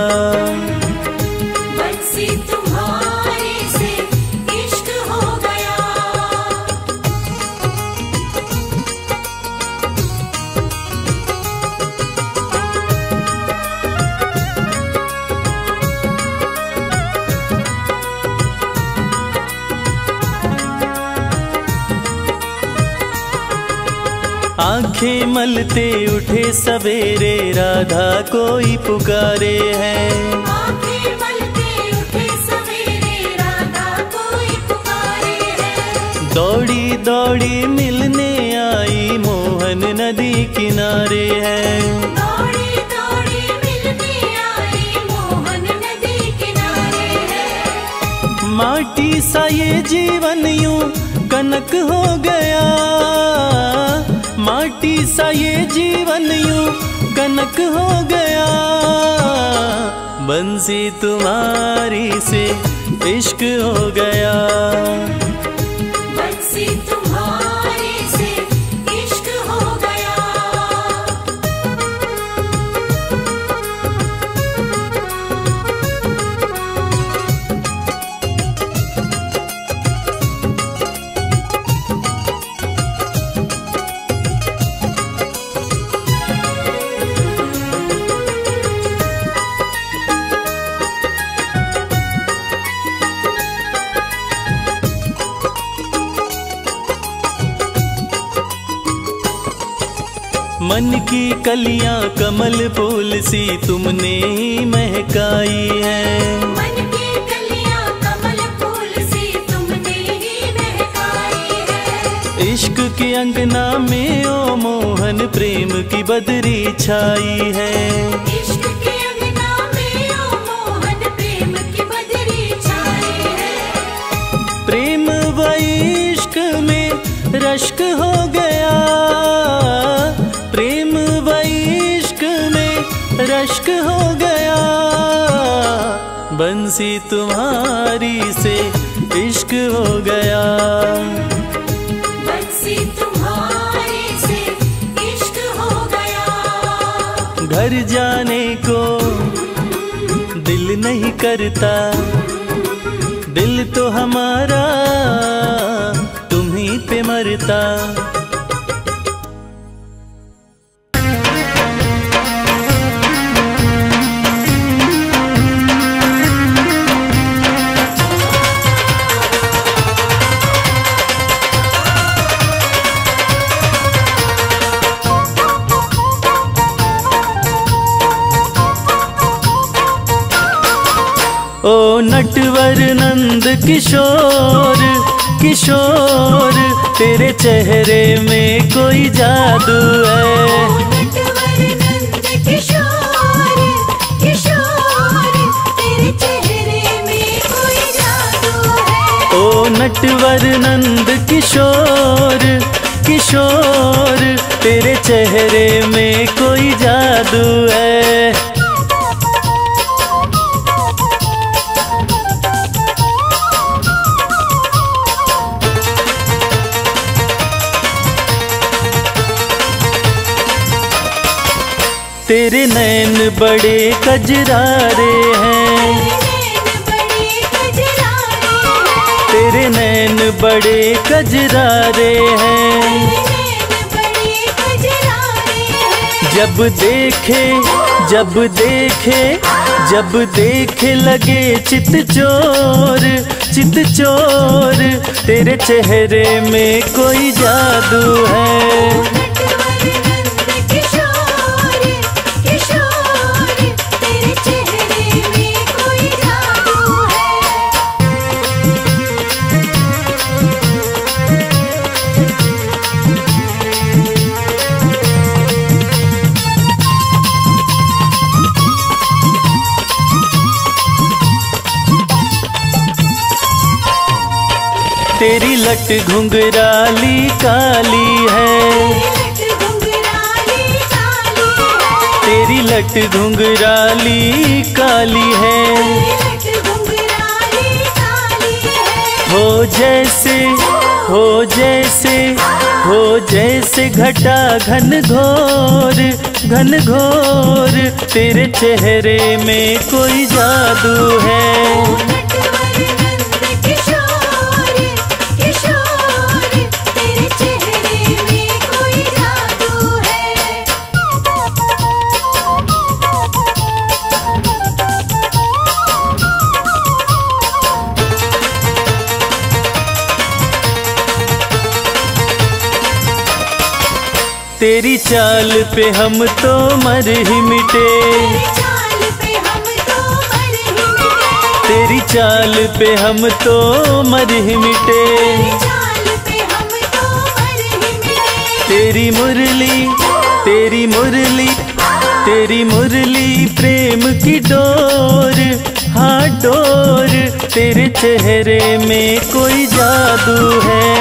बंसी तुम्हारी से इश्क हो गया। आंखें मलते उठे सवेरे राधा कोई पुकारे है, आंखें मलते उठे सवेरे राधा कोई पुकारे है, दौड़ी दौड़ी मिलने आई मोहन नदी किनारे है, दौड़ी दौड़ी मिलने आई मोहन नदी किनारे है, माटी सा ये जीवन यूं कनक हो गया, माटी सा ये जीवन यूं कनक हो गया, बंसी तुम्हारी से इश्क हो गया, बंसी तुम्हारी से इश्क हो गया। मन की कलियां कमल फूल सी तुमने ही महकाई है, मन की कलियां कमल फूल सी तुमने ही महकाई है, इश्क के अंगना में ओ मोहन प्रेम की बदरी छाई है, इश्क के अंगना में ओ मोहन प्रेम की बदरी छाई रश्क हो गया, प्रेम व इश्क में रश्क हो गया। बंसी तुम्हारी से इश्क हो गया, बंसी तुम्हारी से इश्क हो गया। घर जाने को दिल नहीं करता, दिल तो हमारा तुम्हीं पे मरता। ओ नटवर नंद किशोर किशोर, तेरे चेहरे में कोई जादू है। ओ नटवर नंद किशोर किशोर, तेरे चेहरे में कोई जादू है। ओ नटवर नंद किशोर किशोर, तेरे चेहरे में कोई जादू है। तेरे नैन बड़े कजरारे हैं, तेरे नैन बड़े कजरारे हैं। जब देखे जब देखे जब देखे लगे चित चोर चित चोर, तेरे चेहरे में कोई जादू है। तेरी लट घुंघराली काली है, तेरी लट घुंघराली काली है। हो जैसे हो जैसे हो जैसे घटा घनघोर घनघोर, तेरे चेहरे में कोई जादू है। तेरी चाल पे हम तो मर ही मिटे, तेरी चाल पे हम तो मर ही मिटे। तेरी मुरली तेरी मुरली तेरी मुरली प्रेम की डोर, हाँ डोर, तेरे चेहरे में कोई जादू है।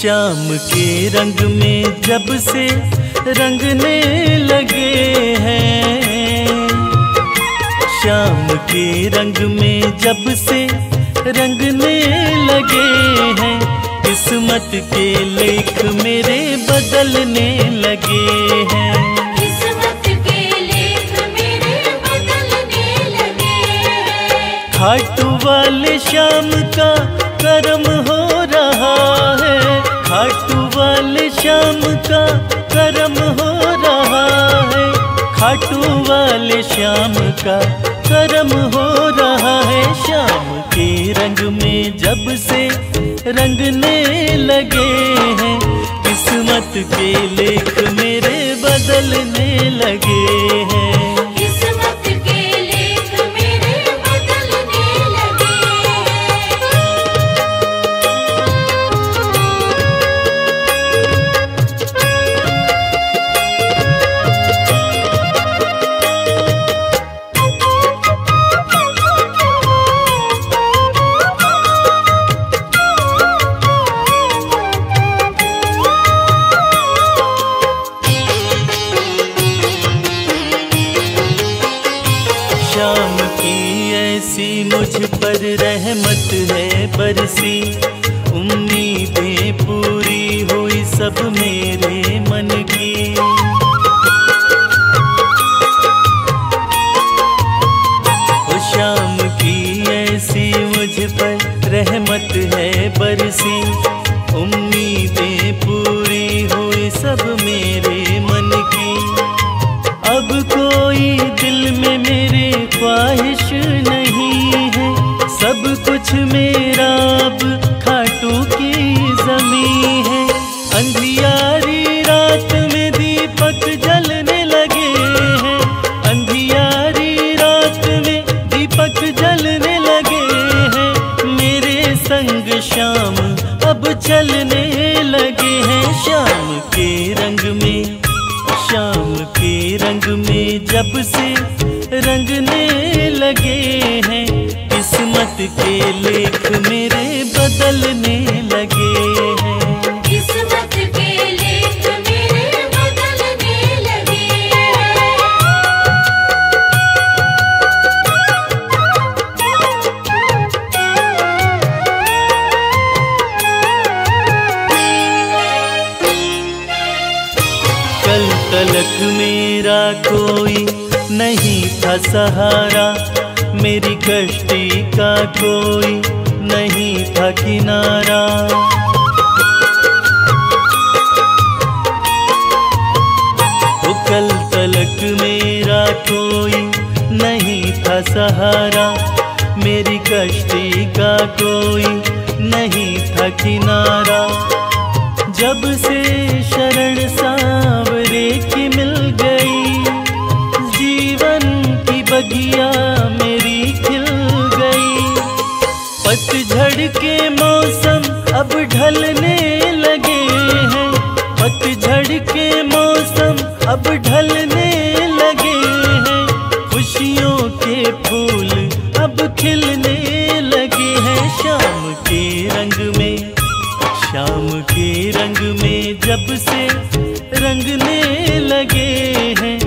श्याम के रंग में जब से रंगने लगे हैं, श्याम के रंग में जब से रंगने लगे हैं। किस्मत के लेख मेरे बदलने लगे हैं, किस्मत के लेख मेरे बदलने लगे हैं। खाटू वाले श्याम का कर्म हो रहा है, खाटू वाले श्याम का का करम हो रहा है। श्याम के रंग में जब से रंगने लगे हैं, किस्मत के लेख मेरे बदलने लगे हैं। उम्मीदें पूरी हुई सब मेरे मन की, ओ शाम की ऐसी मुझ पर रहमत है बरसी। उम्मीदें पूरी हुई सब मेरे मन की, अब कोई दिल में मेरे ख्वाहिश नहीं है। सब कुछ मेरा अब खाटों की जमी है। अंधियारी रात में दीपक जलने लगे हैं, अंधियारी रात में दीपक जलने लगे हैं। मेरे संग श्याम अब चलने लगे हैं। श्याम के रंग में, श्याम के रंग में जब से रंगने लगे हैं, किस्मत के लेख मेरे बदलने लगे हैं। किस्मत के लेख मेरे बदलने लगे हैं। कल तलक मेरा कोई नहीं था सहारा, मेरी कश्ती का कोई नहीं था किनारा। वो कल तलक मेरा कोई नहीं था सहारा, मेरी कश्ती का कोई नहीं था किनारा। जब से शरण सांवरे की मिल गई, जीवन की बगिया पतझड़ के मौसम अब ढलने लगे हैं। पतझड़ के मौसम अब ढलने लगे हैं। खुशियों के फूल अब खिलने लगे हैं। शाम के रंग में, शाम के रंग में जब से रंगने लगे हैं,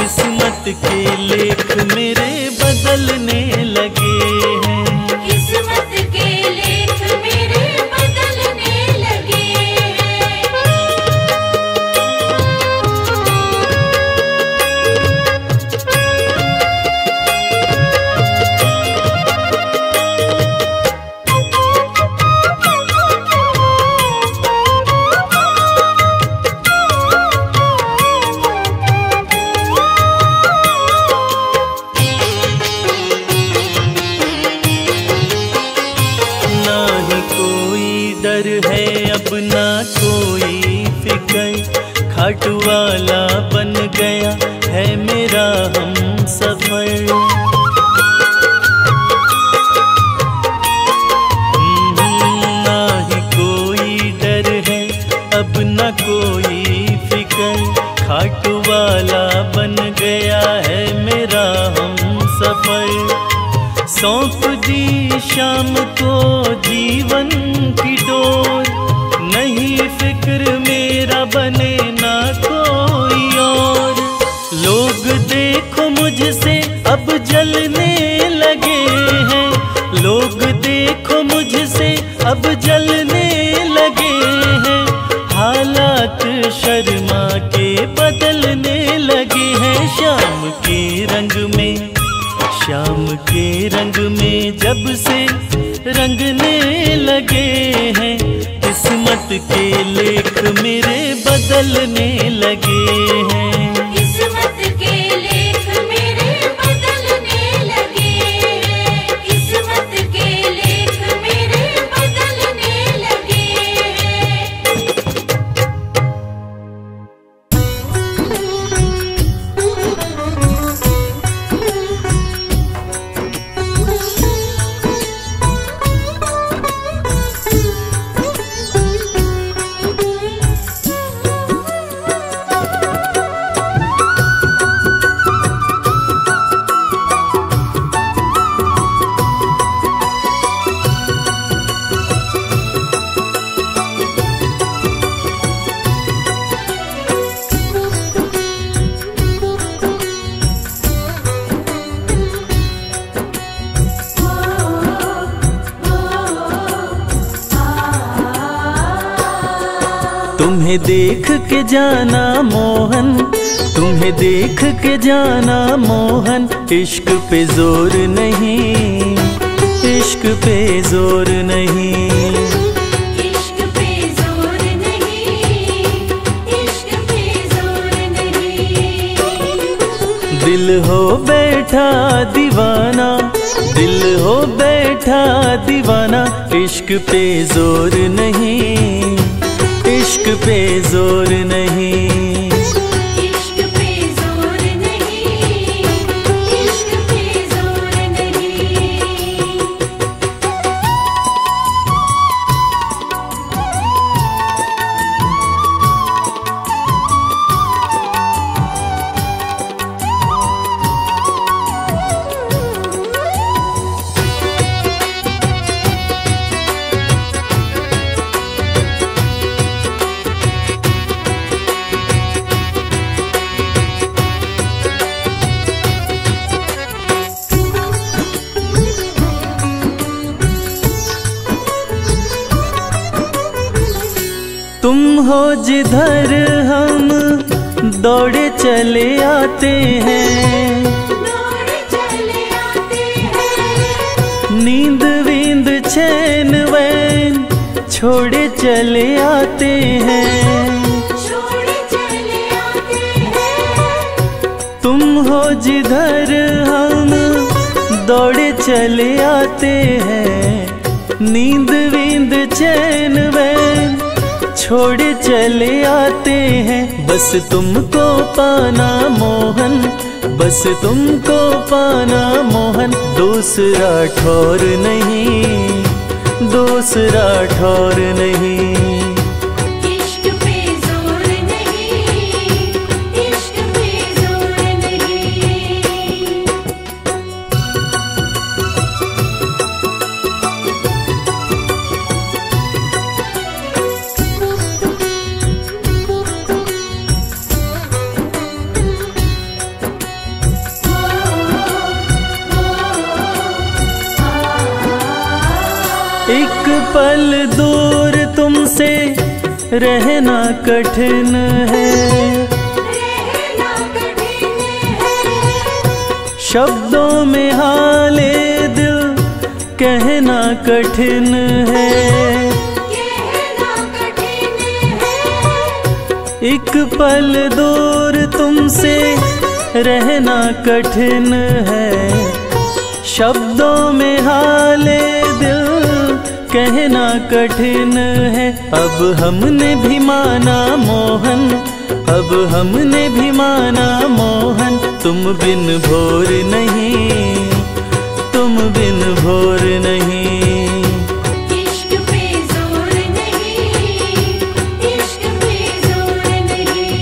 किस्मत के लेख मेरे बदलने लगे हैं। वाला बन गया है मेरा हम सफर, ना ही कोई डर है अब ना कोई फिकर। खाट वाला बन गया है मेरा हम सफर। सौंप दी शाम को जीवन की डोर, नहीं फिक्र मेरा बने ना कोई और। लोग देखो मुझसे अब जलने लगे हैं, लोग देखो मुझसे अब जलने लगे हैं। हालात शर्मा के बदलने लगे हैं। श्याम के रंग में, श्याम के रंग में जब से रंगने लगे हैं, किस्मत के लेख मेरे बदलने लगे हैं। किस्मत के लेख मेरे बदलने तुम्हें देख के जाना मोहन, तुम्हें देख के जाना मोहन, इश्क पे जोर नहीं, इश्क पे जोर नहीं। दिल हो बैठा दीवाना, दिल हो बैठा दीवाना, इश्क पे जोर नहीं, इश्क पे जोर नहीं। हो जिधर हम दौड़े चले आते हैं, नींद वींद चैन वैन छोड़े चले आते हैं। तुम हो जिधर हम दौड़े चले आते हैं, नींद वींद चैन वैन छोड़े चले आते हैं। बस तुमको पाना मोहन, बस तुमको पाना मोहन, दूसरा ठौर नहीं, दूसरा ठौर नहीं। पल दूर तुमसे रहना कठिन है, शब्दों में हाले दिल कहना कठिन है। एक पल दूर तुमसे रहना कठिन है, शब्दों में हाले दिल कहना कठिन है। अब हमने भी माना मोहन, अब हमने भी माना मोहन, तुम बिन भोर नहीं, तुम बिन भोर नहीं। इश्क पे जोर नहीं, इश्क पे जोर नहीं।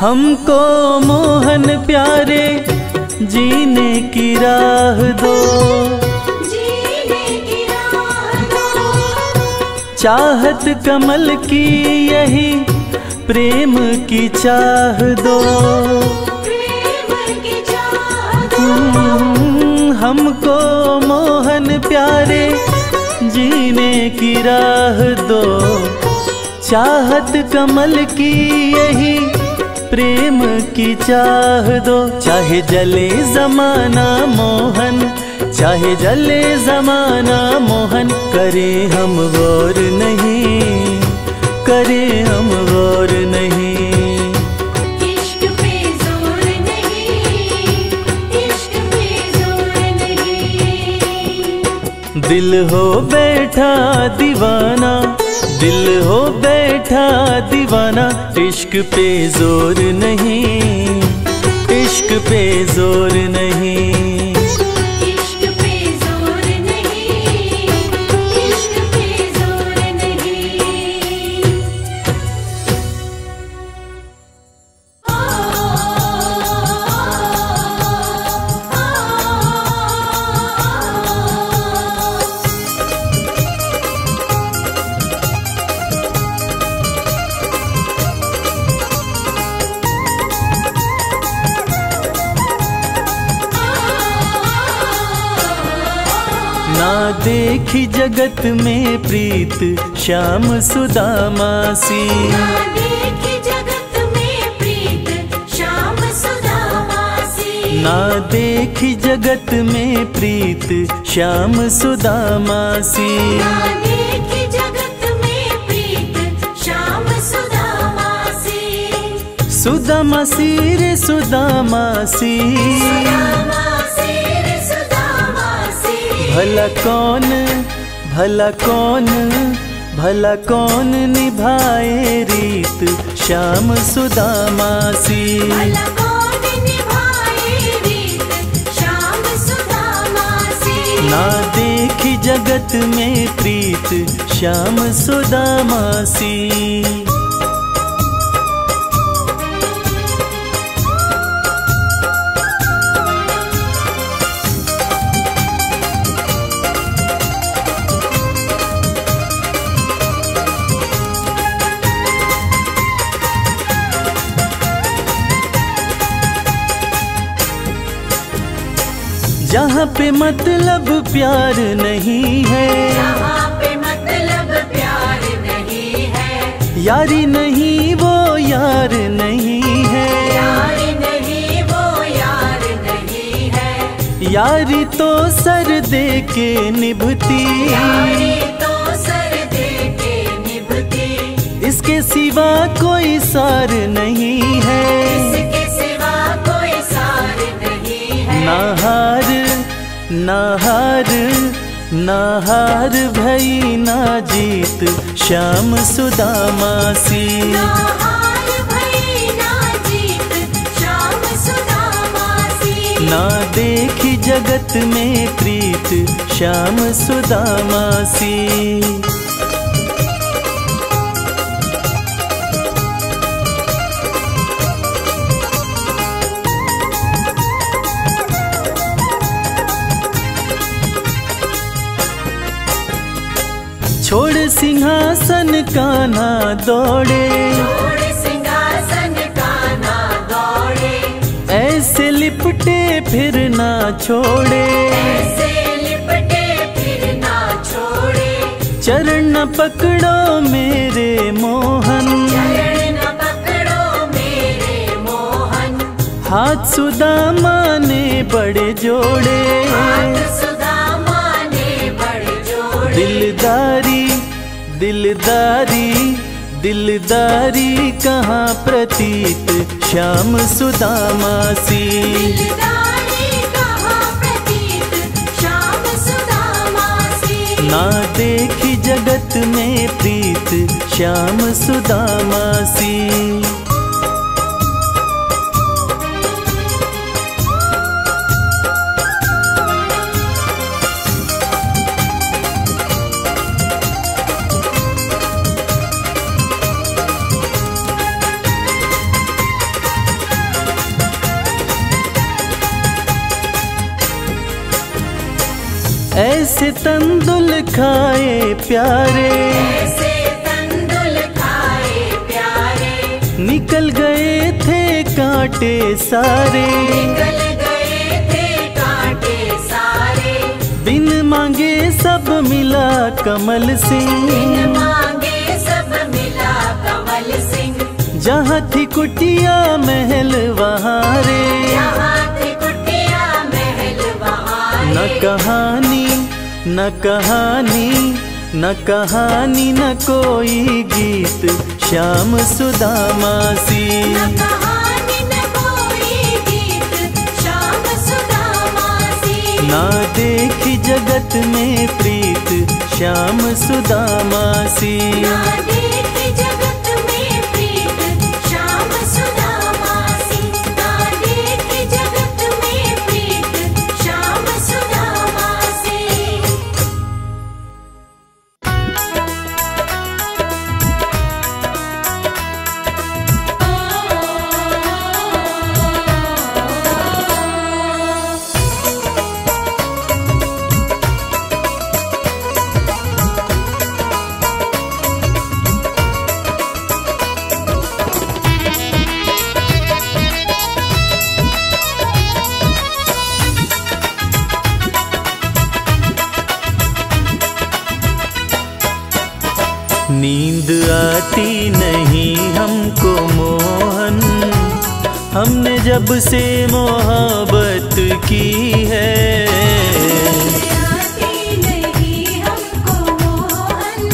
हमको मोहन प्यारे जीने की राह दो, जीने की राह दो। चाहत कमल की यही प्रेम की चाह दो, प्रेम की चाह दो। हमको मोहन प्यारे जीने की राह दो, चाहत कमल की यही प्रेम की चाह दो। चाहे जले जमाना मोहन, चाहे जले जमाना मोहन, करें हम गौर नहीं, करें हम गौर नहीं। इश्क पे जोर नहीं, इश्क पे जोर नहीं। दिल हो बैठा दीवाना, दिल हो बैठा दीवाना, इश्क पे जोर नहीं, इश्क पे जोर नहीं, इश्क पे जोर नहीं। ना देखी जगत में प्रीत श्याम सुदामा सी, ना देखी जगत में प्रीत श्याम सुदामा सी, ना देखी जगत में प्रीत श्याम सुदामा सी, ना देखी जगत में प्रीत श्याम सुदामा सी, सुदामा सी रे सुदामा सी, भला कौन भला कौन भला कौन निभाए रीत श्याम सुदामा सी, भला कौन निभाए रीत श्याम सुदामा सी, ना देखी जगत में प्रीत श्याम सुदामा सी। जहाँ पे मतलब प्यार नहीं है, जहाँ पे मतलब प्यार नहीं है, यारी नहीं वो यार नहीं है, यारी नहीं वो यार नहीं है, यारी तो सर दे के निभती, यारी तो सर दे के निभती, इसके सिवा कोई सार नहीं है, इसके सिवा कोई सार नहीं है, ना हार नाहार नाहार भई ना जीत श्याम सुदामा सी, नाहार भई ना जीत श्याम सुदामा सी, ना देखी जगत में प्रीत श्याम सुदामा सी। छोड़ सिंहासन कान्हा दौड़े, छोड़ सिंहासन कान्हा दौड़े, ऐसे लिपटे फिर ना छोड़े, ऐसे लिपटे फिर ना छोड़े, चरण न पकड़ो मेरे मोहन, चरण न पकड़ो मेरे मोहन, हाथ सुदामा ने बड़े जोड़े, दिलदारी दिलदारी दिलदारी कहाँ प्रतीत श्याम सुदामा सी, दिलदारी कहाँ प्रतीत श्याम सुदामा सी, ना देखी जगत में प्रीत श्याम सुदामा सी। ऐसे तंदुल खाए प्यारे, ऐसे तंदुल खाए प्यारे, निकल गए थे कांटे सारे, निकल गए थे कांटे सारे, बिन मांगे सब मिला कमल सिंह, बिन मांगे सब मिला कमल सिंह, जहाँ थी कुटिया महल वहाँ रे, जहाँ थी कुटिया महल वहाँ रे, न कहानी न कहानी न कहानी न कोई गीत श्याम सुदामा सी, न कहानी न कोई गीत श्याम सुदामा सी, ना देखी जगत में प्रीत श्याम सुदामा सी, ना देखी जगत में प्रीत श्याम सुदामा सी, ना देखी जगत में प्रीत श्याम सुदामा सी। नींद आती नहीं हमको मोहन, हमने जब से मोहब्बत की है। नींद आती नहीं हमको मोहन,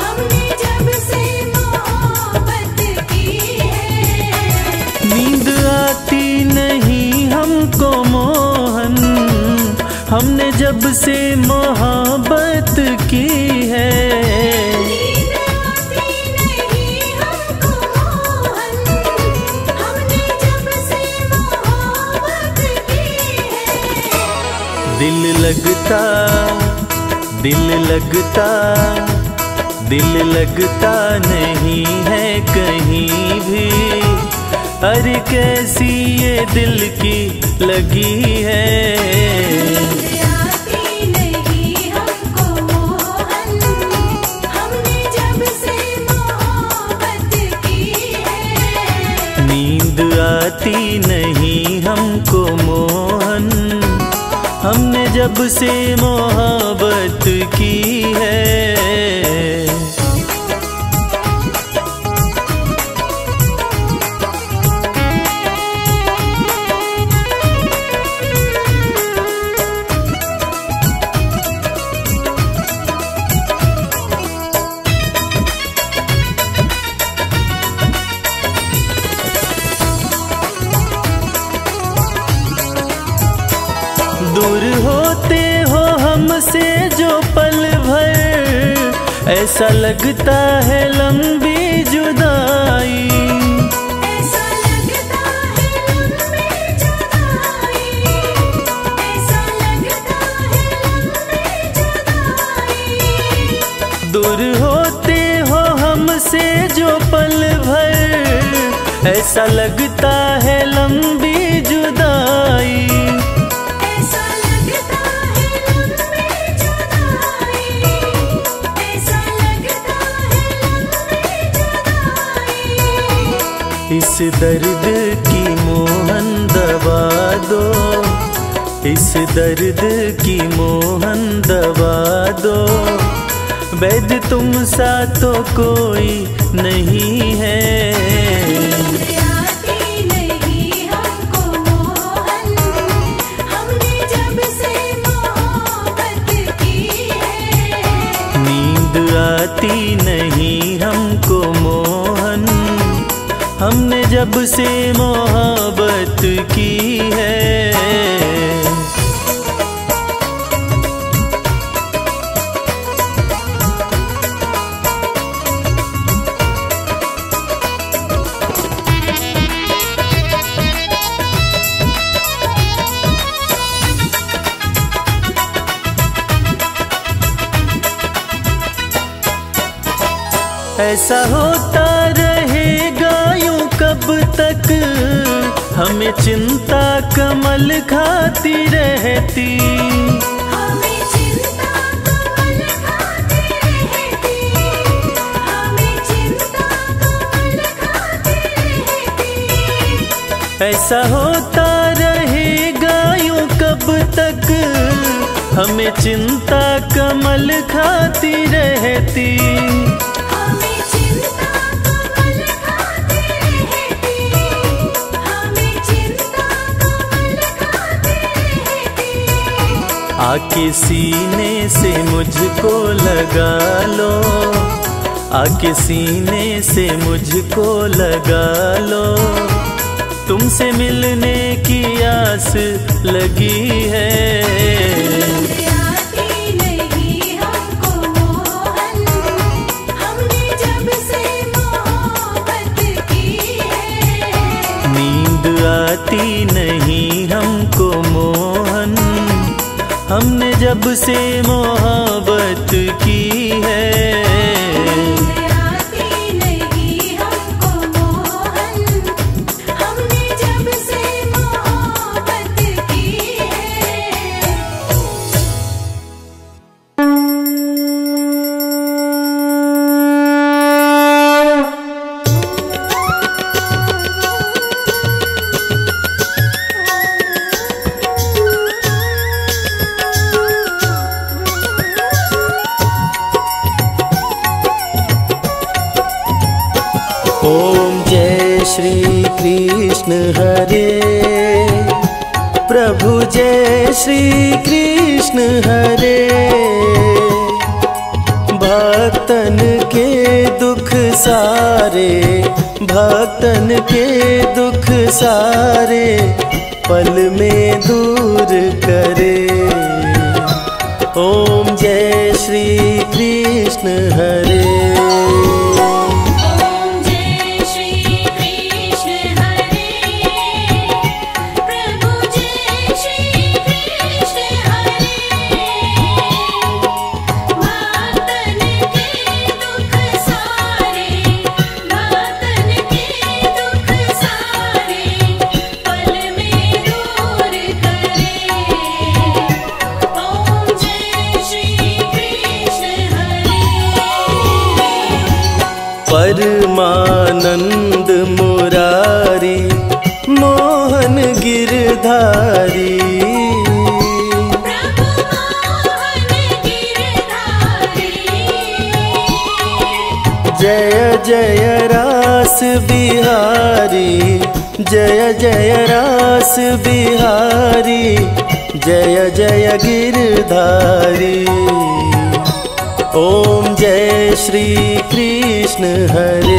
हमने जब से मोहब्बत की है। नींद आती नहीं हमको मोहन, हमने जब से मोहब्बत की है। दिल लगता दिल लगता दिल लगता नहीं है कहीं भी, अरे कैसी ये दिल की लगी है। नींद आती नहीं हमको मोहन, हमने जब से मोहब्बत की है। से जो पल भर ऐसा लगता है लंबी जुदाई, ऐसा लगता है लंबी जुदाई, ऐसा लगता है लंबी जुदाई। दूर होते हो हमसे जो पल भर ऐसा लगता है लंबी जुदाई। इस दर्द की मोहन दवा दो, इस दर्द की मोहन दवा दो, वैद्य तुम सा तो कोई नहीं है। नींद आती नहीं हमको मोहन, हमने जब से मोहब्बत की है। नींद आती नहीं हमको मोहन, हमने जब से मोहब्बत की है। ऐसा होता रहेगा कब तक, हमें चिंता कमल खाती रहती, हमें चिंता कमल खाती रहती, हमें चिंता कमल खाती रहती। ऐसा होता रहेगा यूं कब तक, हमें चिंता कमल खाती रहती। आके सीने से मुझको लगा लो, आके सीने से मुझको लगा लो, तुमसे मिलने की आस लगी है। आती नहीं हमको मोहन, हमने जब से मोहब्बत की है। आती नहीं हमको मोहन, हमने जब से मोहब्बत की है। श्री कृष्ण हरे प्रभु जय श्री कृष्ण हरे। भक्तन के दुख सारे भक्तन के दुख सारे पल में दूर करे। ओम जय श्री कृष्ण हरे। परमानंद मुरारी मोहन गिरधारी प्रभु मोहन गिरधारी जय जय रास बिहारी जय जय रास बिहारी जय जय गिरधारी। ओम जय श्री कृष्ण हरे।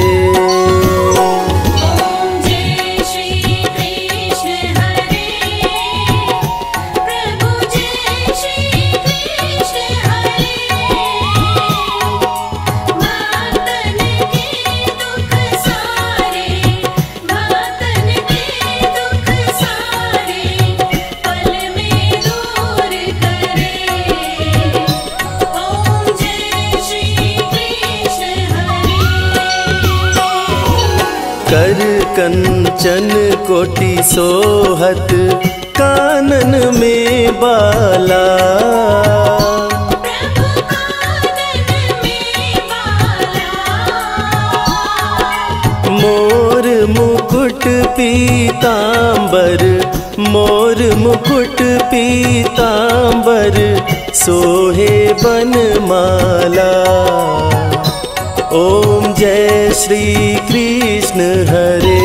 कर कंचन कोटि सोहत कानन में बाला प्रभु कानन में बाला। मोर मुकुट पीतांबर मोर मुकुट पीतांबर सोहे बनमाला। ओम जय श्री कृष्ण हरे।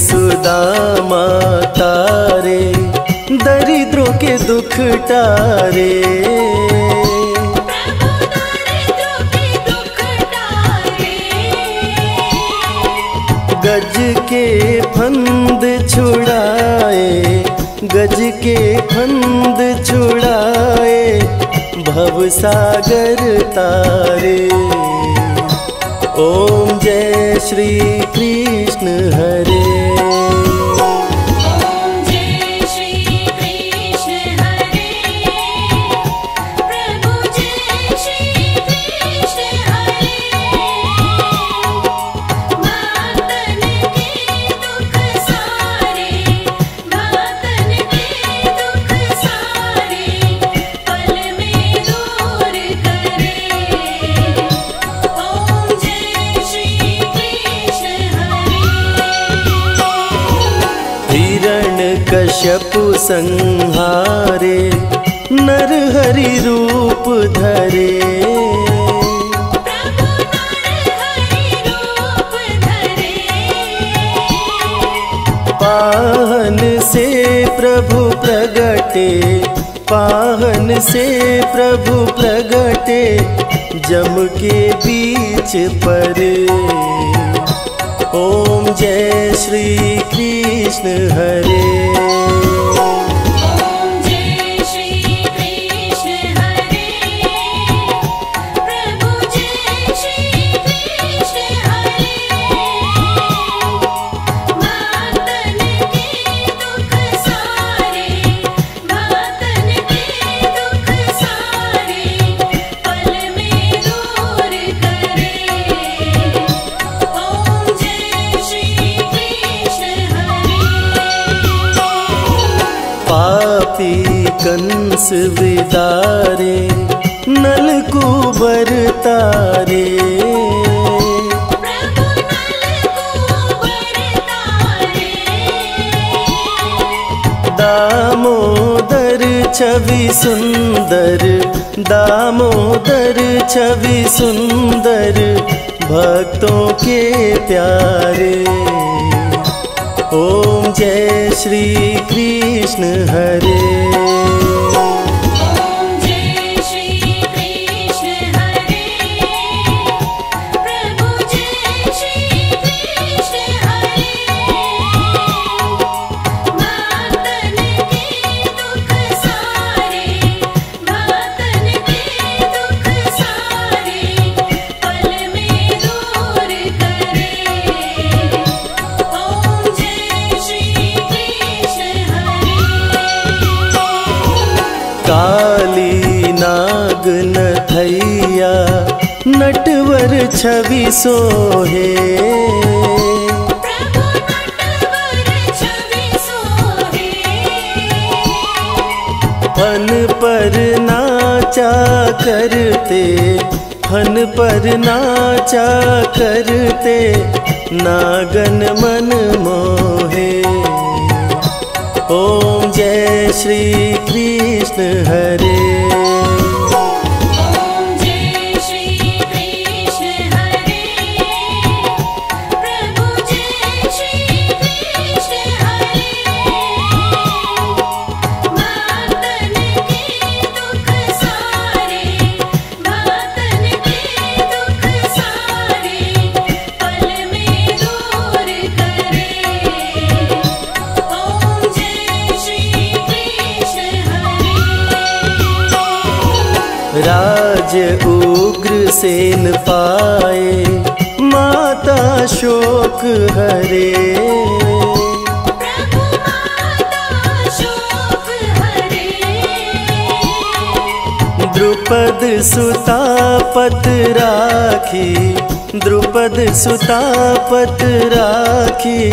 सुदामा तारे दरिद्रों के दुख टारे प्रभु दरिद्रों के दुख टारे। गज के फंद छुड़ाए गज के फंद छुड़ाए भवसागर तारे। ओम जय श्री कृष्ण हरे। कश्यपु संहारे नर हरि रूप धरे प्रभु नर हरि रूप धरे। पाहन से प्रभु प्रगटे पाहन से प्रभु प्रगटे जम के बीच परे। ओम जय श्री कृष्ण हरे। कंस विदारे नलकूबर तारे, दामोदर छवि सुंदर, दामोदर छवि सुंदर भक्तों के प्यारे। ओम जय श्री कृष्ण हरे। नटवर छवि सोहे, फन पर नाचा करते, फन पर नाचा करते नागन मन मोहे। ओम जय श्री कृष्ण हरे। उग्र सेन पाए माता शोक हरे, प्रभु माता शोक हरे। द्रुपद सुता पत राखी, द्रुपद सुता पत राखी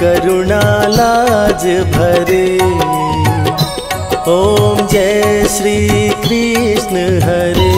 करुणा लाज भरे। ओम जय श्री कृष्ण हरे।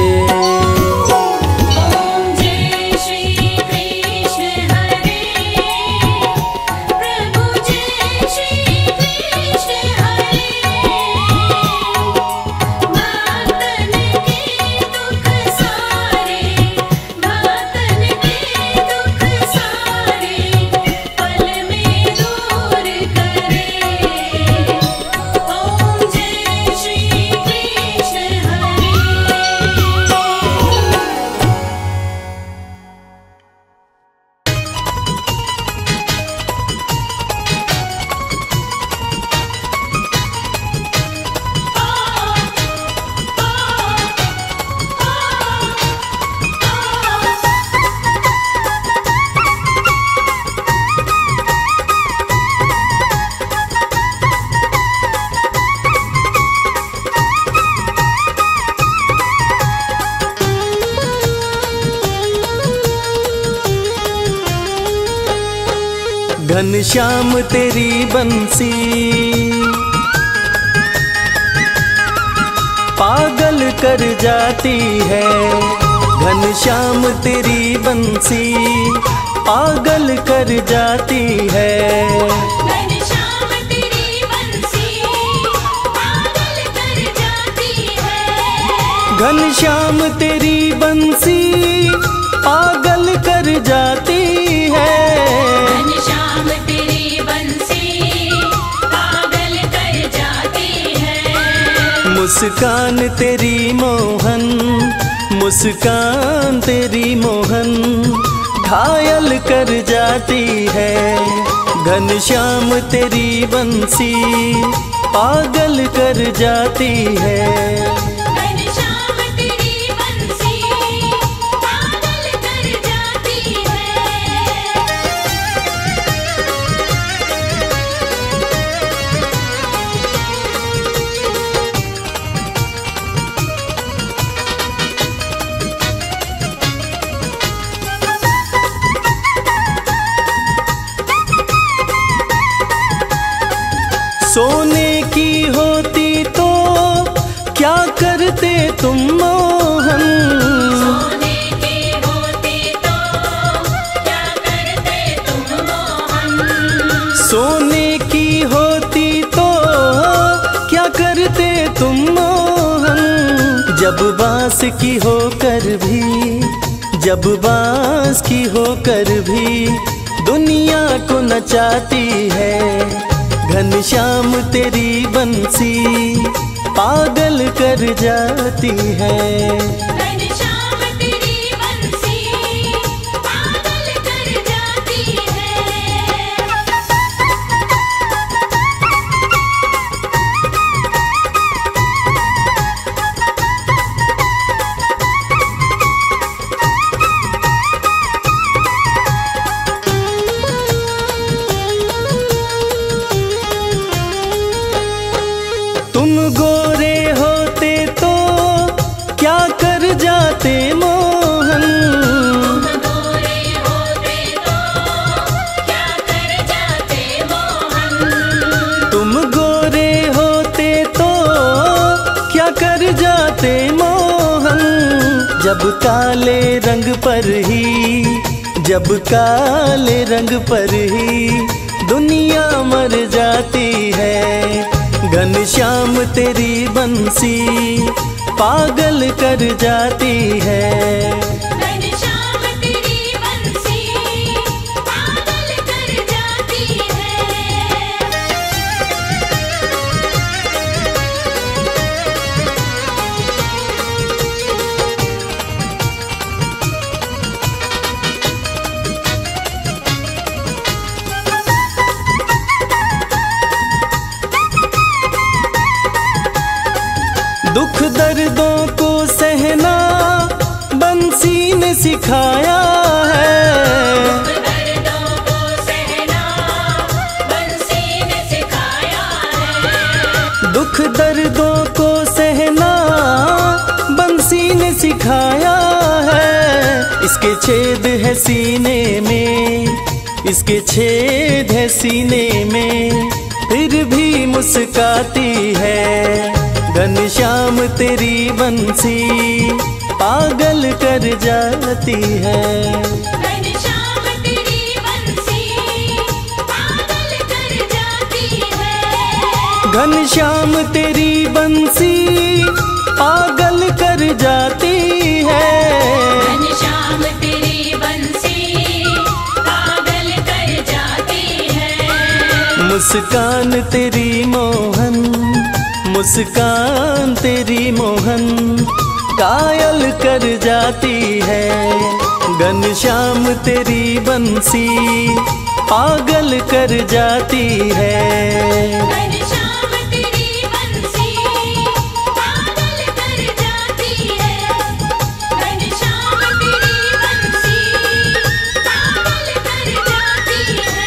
घनश्याम तेरी बंसी पागल कर जाती है, घनश्याम तेरी बंसी पागल कर जाती है, घनश्याम तेरी बंसी पागल कर जाती है, घनश्याम तेरी बंसी पागल कर जाती है। मुस्कान तेरी मोहन, मुस्कान तेरी मोहन घायल कर जाती है, घनश्याम तेरी बंसी पागल कर जाती है, घनश्याम तेरी बंसी पागल कर जाती है। सोने की होती तो तुम मोहन, सोने के होते तो क्या करते तुम मोहन, सोने की होती तो क्या करते तुम मोहन। जब बांस की होकर भी, जब बांस की होकर भी दुनिया को नचाती है, घनश्याम तेरी बंसी पागल कर जाती है, घनश्याम तेरी बंसी पागल कर जाती है। तुम गोरे होते तो क्या कर जाते मोहन, तुम गोरे होते तो क्या कर जाते मोहन, तुम गोरे होते तो क्या कर जाते मोहन। जब काले रंग पर ही, जब काले रंग पर ही दुनिया मर जाती है, घनश्याम तेरी बंसी पागल कर जाती है, घनश्याम तेरी बंसी पागल कर जाती है। दुख दर्दों को सहना बंसी ने सिखाया है, दुख दर्दों को सहना बंसी ने सिखाया है, दुख दर्दों को सहना बंसी ने सिखाया है। इसके छेद है सीने में, इसके छेद है सीने में, फिर भी मुस्काती है, घनश्याम तेरी बंसी पागल कर जाती है, घनश्याम तेरी बंसी पागल कर जाती है, घनश्याम तेरी बंसी पागल कर जाती है, घनश्याम तेरी बंसी पागल कर जाती है। मुस्कान तेरी मोहन, मुस्कान तेरी मोहन कायल कर जाती है, घनश्याम तेरी बंसी पागल कर जाती है, घनश्याम तेरी बंसी पागल कर जाती है, घनश्याम तेरी बंसी पागल कर जाती है।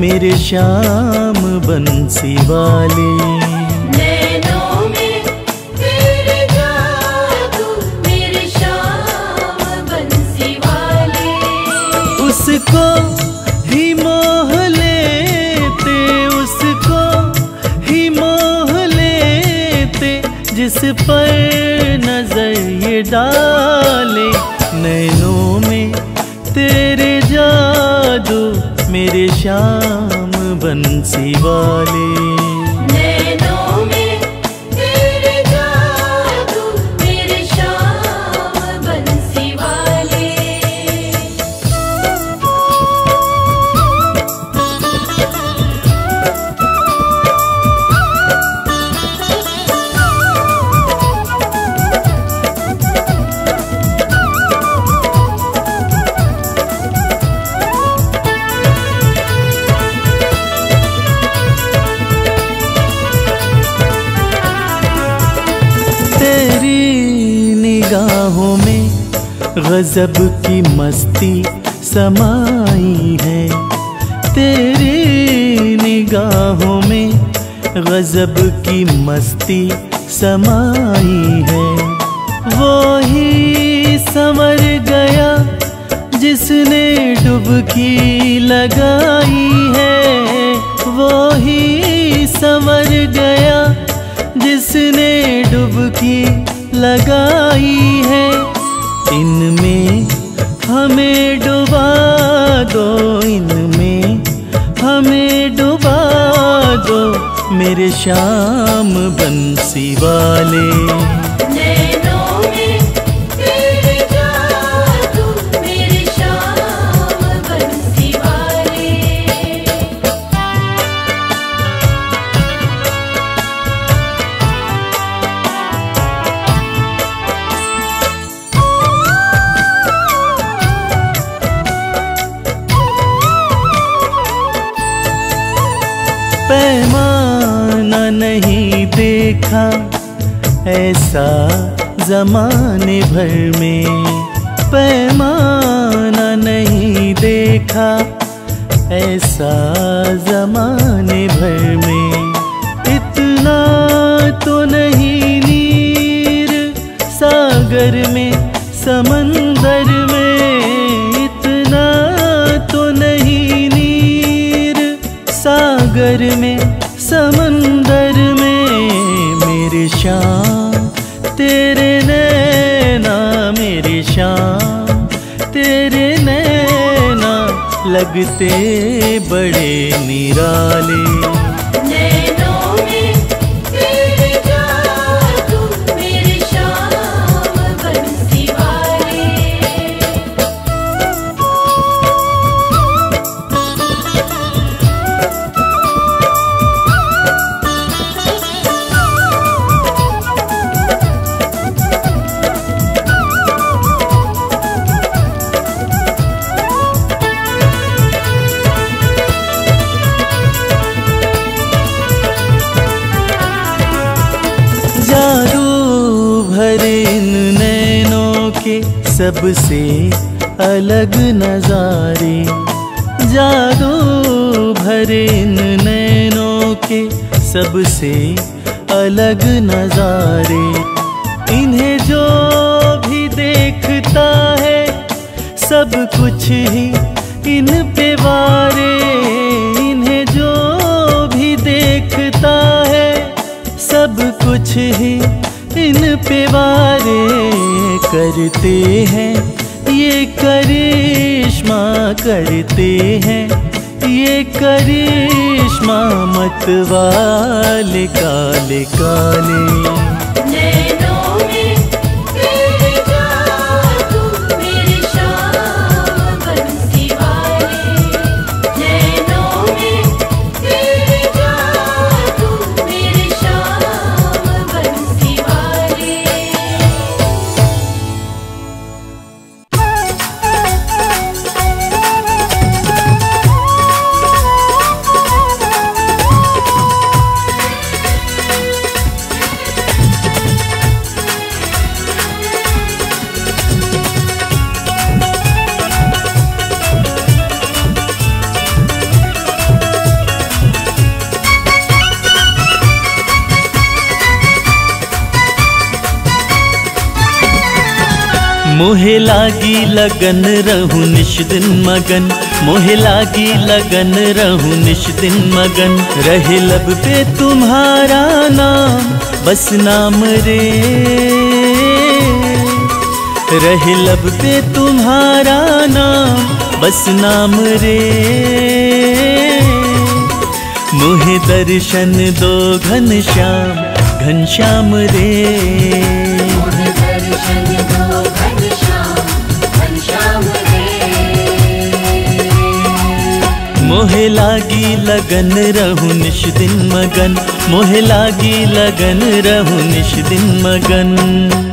मेरे श्याम बंसी वाले, नैनों में तेरे जादू मेरे श्याम बंसी वाले, उसको ही मोह लेते, उसको ही मोह लेते जिस पर नजर ये डाले, नैनों में तेरे जादू मेरे श्याम बंसी वाले, नैनों में तेरे जादू मेरे श्याम बंसी वाले। निगाहों में गजब की मस्ती समाई है, तेरी निगाहों में गजब की मस्ती समाई है। वो ही संवर गया जिसने डुबकी लगाई है, वो ही संवर गया जिसने डुबकी लगाई है। इनमें हमें डुबा दो, इनमें हमें डुबा दो मेरे श्याम बंसी वाले। देखा ऐसा जमाने भर में, पैमाना नहीं देखा ऐसा जमाने भर में। इतना तो नहीं नीर सागर में समंदर में, इतना तो नहीं नीर सागर में समंदर में। मेरे श्याम तेरे नैना, मेरे श्याम तेरे नैना लगते बड़े निराले। सबसे अलग नज़ारे जादू भरे इन नैनों के, सबसे अलग नज़ारे। इन्हें जो भी देखता है सब कुछ ही इन पे वारे, इन्हें जो भी देखता है सब कुछ ही इन पे वारे। करते हैं ये करिश्मा, करते हैं ये करिश्मा मतवाले काले काले। मोहे लागी लगन रहूं निश दिन मगन, मोहे लागी लगन रहूं निश दिन मगन। रहे लब पे तुम्हारा नाम बस नाम रे, रहे लब पे तुम्हारा नाम बस नाम रे। मोहे दर्शन दो घनश्याम घनश्याम रे, मोहे दर्शन दो मोहे लागी लगन रहूं निश दिन मगन, मोहे लागी लगन रहूं निश दिन मगन।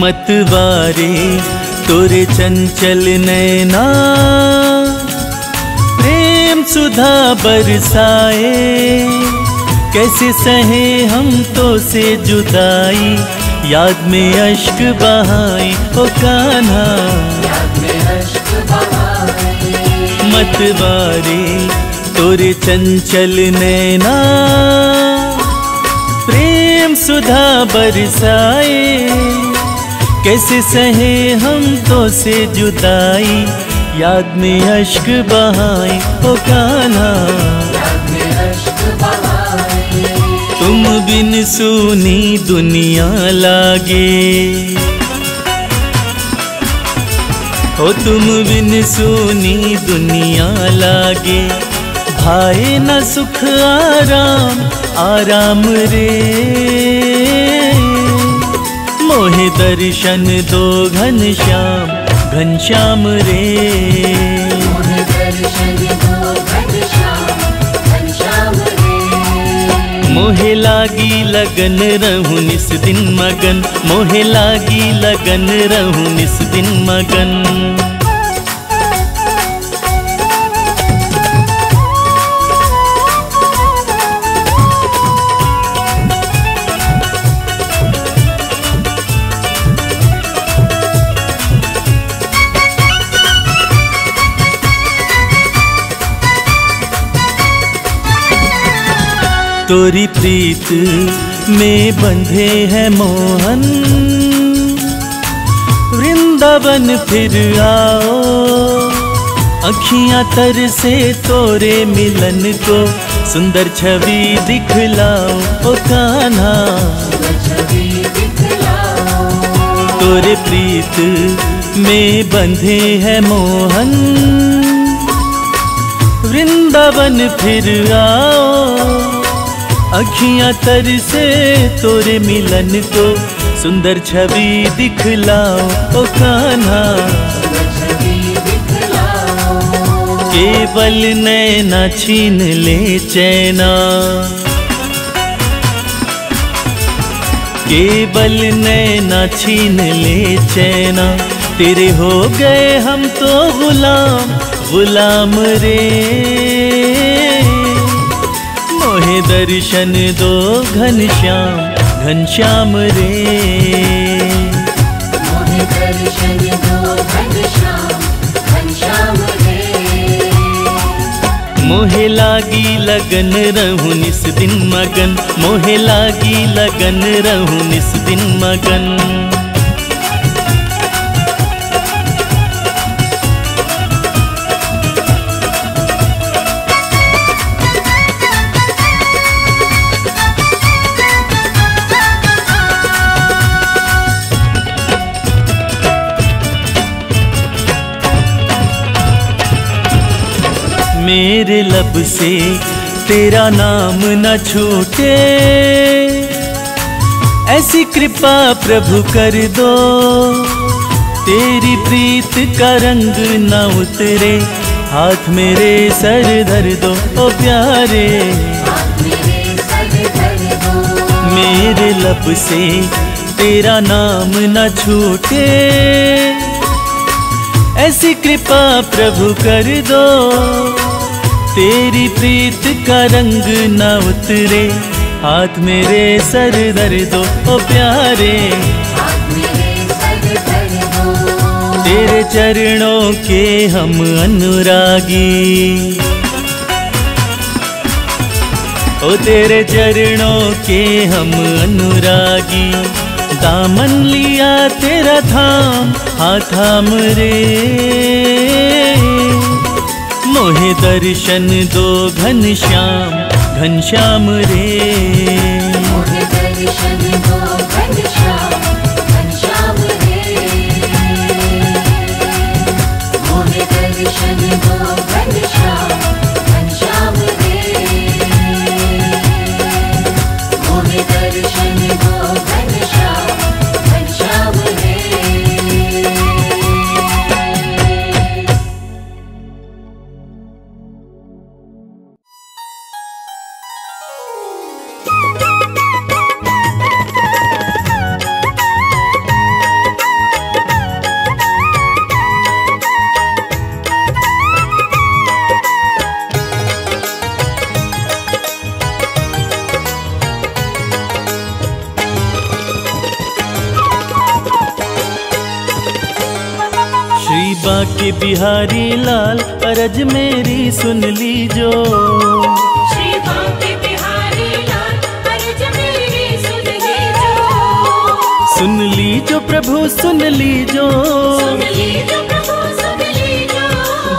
मतवारे तोरे चंचल नैना, प्रेम सुधा बरसाए, कैसे सहे हम तो से जुदाई, याद में अश्क बहाए ओ कान्हा, याद में अश्क बहाए मतवारे तोरे चंचल नैना, प्रेम सुधा बरसाए, कैसे सहे हम तो से जुदाई, याद में अश्क बहाए ओ कान्हा, याद में अश्क बहाए। तुम बिन सुनी दुनिया लागे, ओ तुम बिन सुनी दुनिया लागे, भाए न सुख आराम आराम रे, मोहे दर्शन दो घनश्याम घनश्याम रे, मोहे दर्शन दो घनश्याम घनश्याम रे, मोहे लागी लगन रहूं इस दिन मगन, मोहे लागी लगन रहूं इस दिन मगन। तोरी प्रीत में बंधे हैं मोहन, वृंदावन फिर आओ, अखियां तरसे तोरे मिलन को, सुंदर छवि दिखलाओ ओ कान्हा, तोरे प्रीत में बंधे हैं मोहन, वृंदावन फिर आओ, अखियां तरसे तोरे मिलन को, सुंदर छवि दिखलाओ ओ कान्हा, केवल नैना छीन ले चैना, केवल नैना छीन ले चैना, तेरे हो गए हम तो गुलाम गुलाम रे, मोहे दर्शन दो घनश्याम घनश्याम रे, मोहे दर्शन दो घनश्याम घनश्याम रे, मोहे लागी लगन रहूं इस दिन मगन, मोहे लागी लगन रहूं इस दिन मगन। मेरे लब से तेरा नाम न छूटे, ऐसी कृपा प्रभु कर दो, तेरी प्रीत का रंग न उतरे, हाथ मेरे सर धर दो ओ प्यारे, मेरे लब से तेरा नाम न छूटे, ऐसी कृपा प्रभु कर दो, तेरी प्रीत का रंग न उतरे, हाथ मेरे सर धर दो ओ प्यारे, तेरे चरणों के हम अनुरागी, ओ तेरे चरणों के हम अनुरागी, दामन लिया तेरा थाम हा थाम रे, मोहे दर्शन दो घनश्याम घनश्याम रे, मोहे दर्शन दो घनश्याम घनश्याम रे, मोहे दर्शन दो घनश्याम घनश्याम रे, मोहे दर्शन दो घनश्याम घनश्याम रे। Thank you. बांके बिहारी लाल अरज मेरी सुन लीजो। सुन लीजो प्रभु सुन लीजो,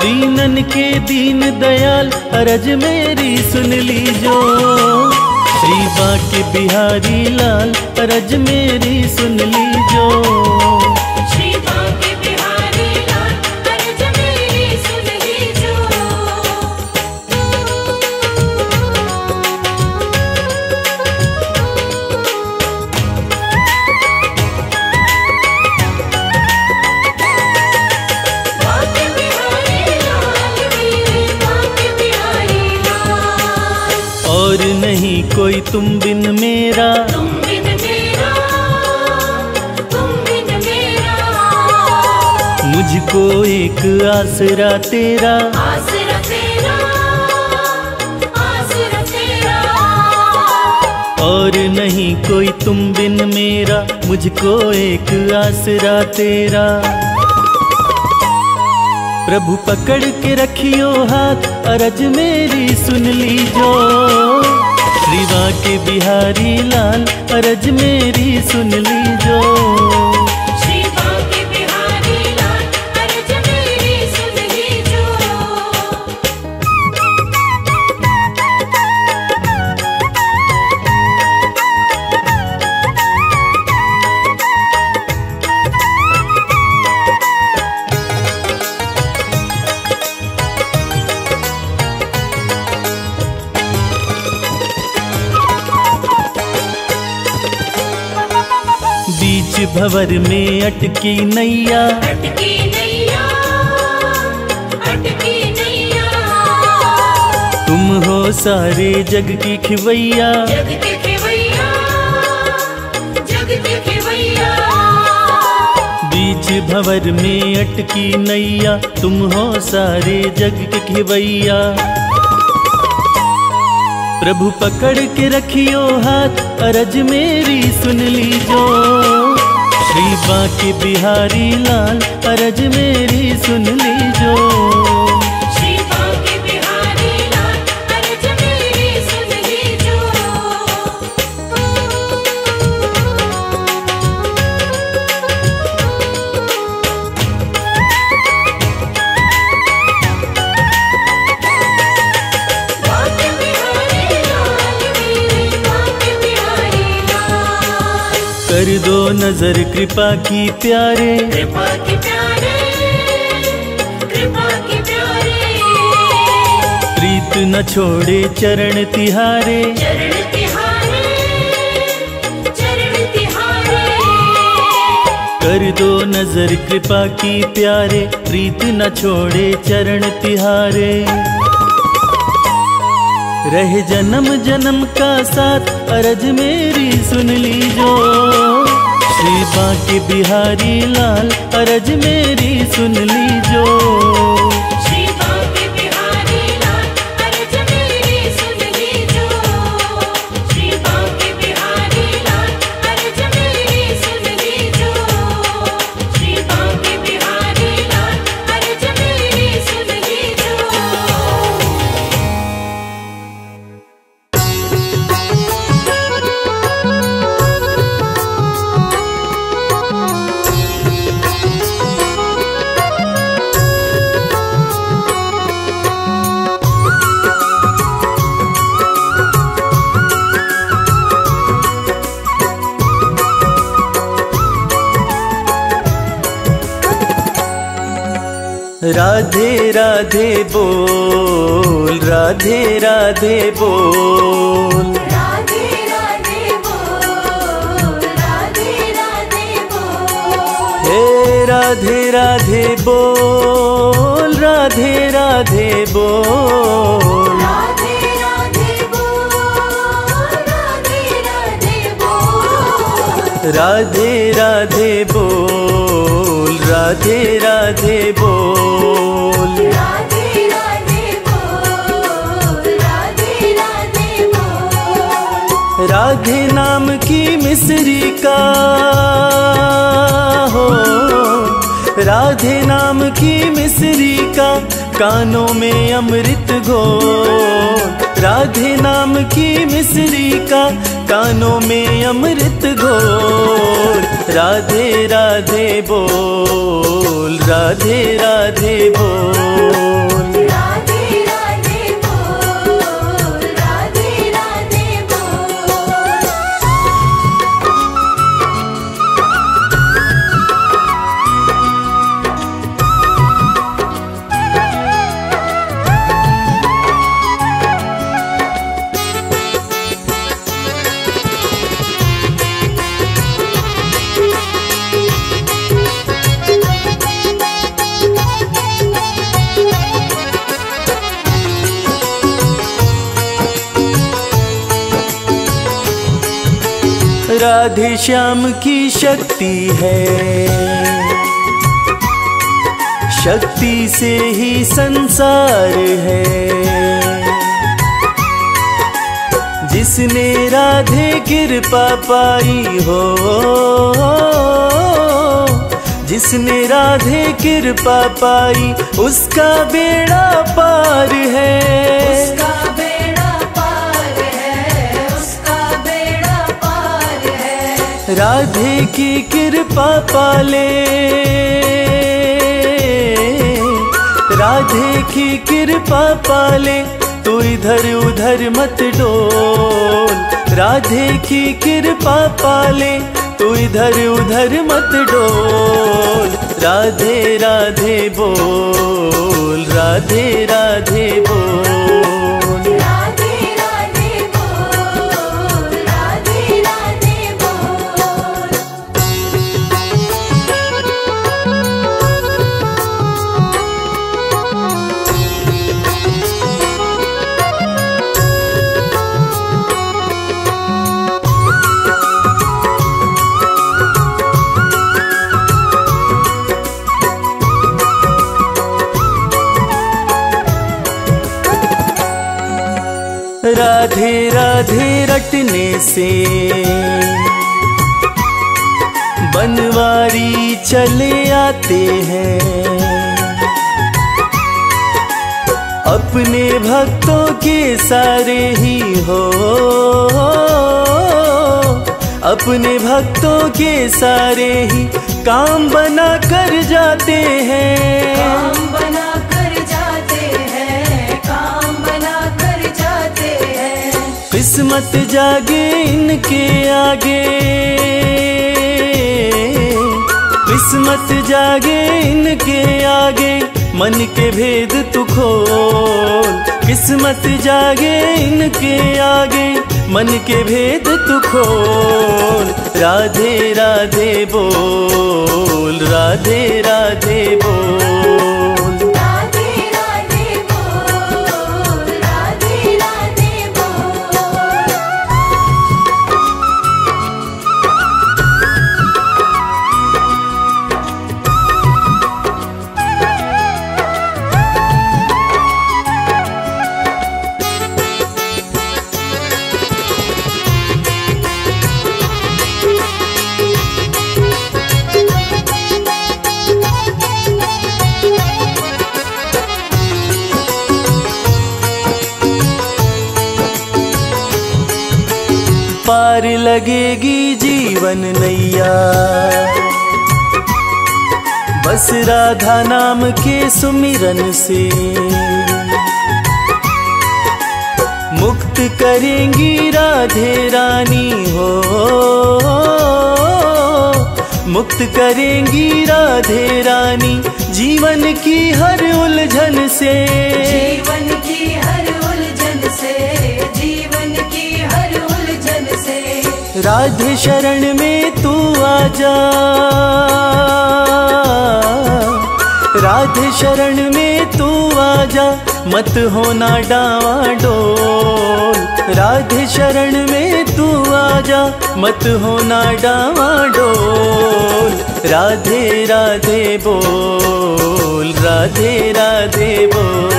दीनन के दीन दयाल अरज मेरी सुन लीजो। श्री बांके बिहारी लाल अरज मेरी सुन लीजो। कोई तुम बिन मेरा, तुम बिन मेरा, तुम बिन मेरा, मुझको एक आसरा तेरा, आसरा तेरा, आसरा तेरा, और नहीं कोई तुम बिन मेरा, मुझको एक आसरा तेरा। प्रभु पकड़ के रखियो हाथ अरज मेरी सुन लीजो। श्री बांके बिहारी लाल अरज मेरी सुन लीजो। श्री बांके बिहारी लाल अरज मेरी सुन भंवर में अटकी नैया, अटकी नैया, अटकी नैया, तुम हो सारे जग की खिवैया, जग की खिवैया, जग की खिवैया। बीच भंवर में अटकी नैया, तुम हो सारे जग की खिवैया। प्रभु पकड़ के रखियो हाथ अरज मेरी सुन लीजो। श्री बांके बिहारी लाल अरज मेरी सुन लीजो। श्री बांके बिहारी लाल अरज मेरी सुन लीजो। कर दो नजर कृपा की प्यारे, कृपा की प्यारे, कृपा की प्यारे, प्रीत न छोड़े चरण तिहारे, चरण तिहारे, चरण तिहारे। कर दो नजर कृपा की प्यारे, प्रीत न छोड़े चरण तिहारे। रहे जन्म जन्म का साथ अरज मेरी सुन लीजो। श्री बांके बिहारी लाल अरज मेरी सुन लीजो। श्री बांके बिहारी लाल अरज मेरी सुन लीजो। श्री बांके बिहारी लाल अरज मेरी सुन लीजो। श्री बांके बिहारी लाल अरज मेरी सुन लीजो। राधे राधे बोल, राधे राधे बोल, राधे राधे बोल, राधे राधे बोल, हे राधे राधे बोल, राधे राधे बोल, राधे राधे बोल, राधे राधे बोल, राधे राधे बोल, राधे राधे बोल, राधे राधे बोल, राधे राधे बोल। राधे नाम की मिसरी का हो, राधे नाम की मिसरी का कानों में अमृत घोल, राधे नाम की मिसरी का कानों में अमृत घोल। राधे राधे बोल, राधे राधे बोल। राधे श्याम की शक्ति है, शक्ति से ही संसार है। जिसने राधे कृपा पाई हो, जिसने राधे कृपा पाई उसका बेड़ा पार है। राधे की कृपा पाले, राधे की कृपा पाले तो इधर उधर मत डोल, राधे की कृपा पाले तो इधर उधर मत डोल। राधे राधे बोल, राधे राधे बोल। राधे राधे रटने से बनवारी चले आते हैं, अपने भक्तों के सारे ही हो, अपने भक्तों के सारे ही काम बना कर जाते हैं, काम बना किस्मत जागे इनके आगे, किस्मत जागे इनके आगे मन के भेद तू खोल, किस्मत जागे इनके आगे मन के भेद तू खोल। राधे राधे बोल, राधे राधे बोल। पार लगेगी जीवन नैया, बस राधा नाम के सुमिरन से मुक्त करेंगी राधे रानी हो, मुक्त करेंगी राधे रानी जीवन की हर उलझन से, जीवन की हर उलझन से, जीवन की हर उलझन से। राधे शरण में तू आजा, राधे शरण में तू आजा मत होना डांवाडोल, राधे शरण में तू आजा मत होना डांवाडोल। राधे राधे बोल, राधे राधे बोल।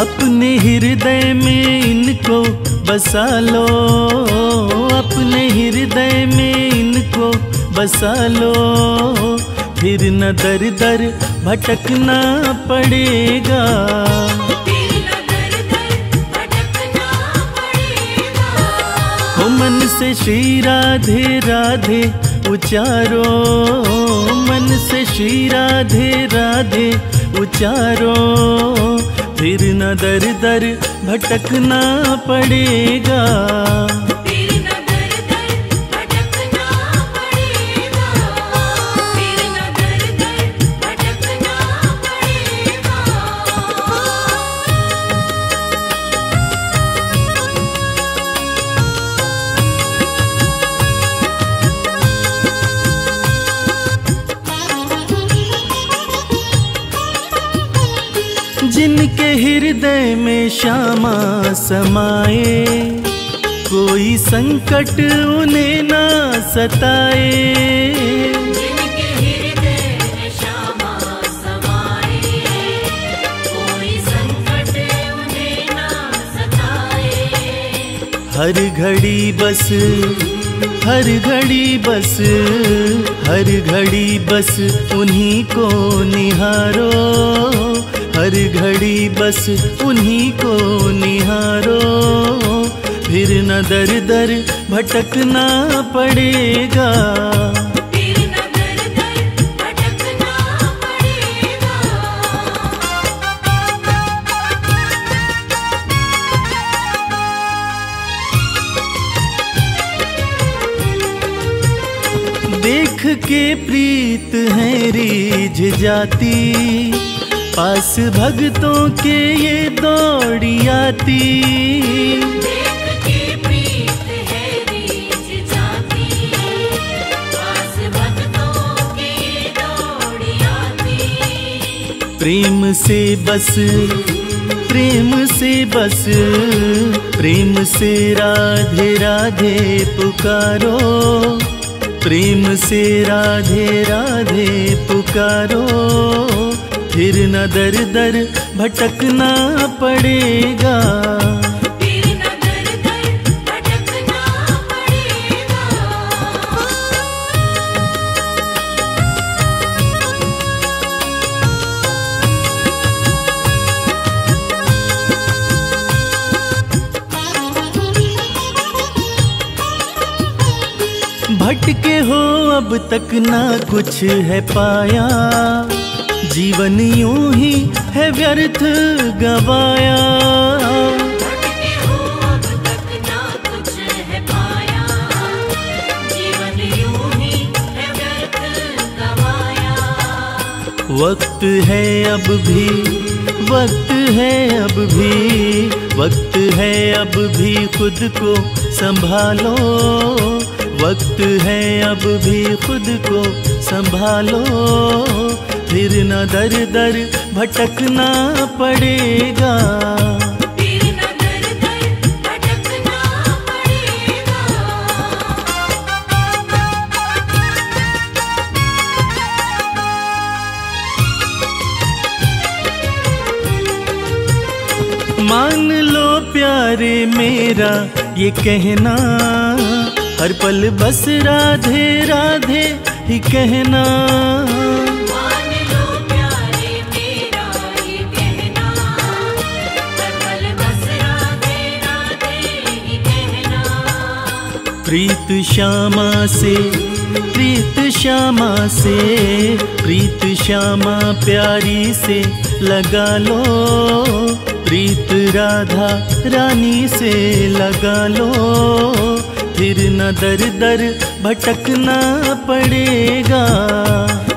अपने हृदय में इनको बसा लो, अपने हृदय में इनको बसा लो, फिर न दर दर भटकना पड़ेगा, मन से श्री राधे राधे उचारो, मन से श्री राधे राधे उचारो, फिर न दर दर भटकना पड़ेगा। जिनके हृदय में श्यामा समाए, कोई संकट उन्हें ना सताए, जिनके हृदय में श्यामा समाए, कोई संकट उन्हें ना सताए, हर घड़ी बस, हर घड़ी बस, हर घड़ी बस उन्हीं को निहारो, हर घड़ी बस उन्हीं को निहारो, फिर न दर दर भटकना पड़ेगा। देख के प्रीत है रीझ जाती, पास भगतों के ये दौड़ी आती, देख के प्रीत है रीझ जाती, पास भगतों के ये दौड़ी आती, प्रेम से बस, प्रेम से बस, प्रेम से राधे राधे पुकारो, प्रेम से राधे राधे पुकारो, फिर न दर दर भटकना पड़ेगा। फिर न दर दर भटकना पड़ेगा। भटके हो अब तक ना कुछ है पाया, जीवन यूं ही है व्यर्थ गवाया, भटके हो अब तक ना कुछ है पाया, जीवन यूं ही है व्यर्थ गवाया, वक्त है अब भी, वक्त है अब भी, वक्त है अब भी खुद को संभालो, वक्त है अब भी खुद को संभालो, फिर न दर दर भटकना पड़ेगा। फिर न दर दर भटकना पड़ेगा। मान लो प्यारे मेरा ये कहना, हर पल बस राधे राधे ही कहना, मान लो प्यारे मेरा ये कहना, हर पल बस राधे राधे ही कहना, प्रीत श्यामा से, प्रीत श्यामा से, प्रीत श्यामा प्यारी से लगा लो, प्रीत राधा रानी से लगा लो, फिर न दर दर भटकना पड़ेगा।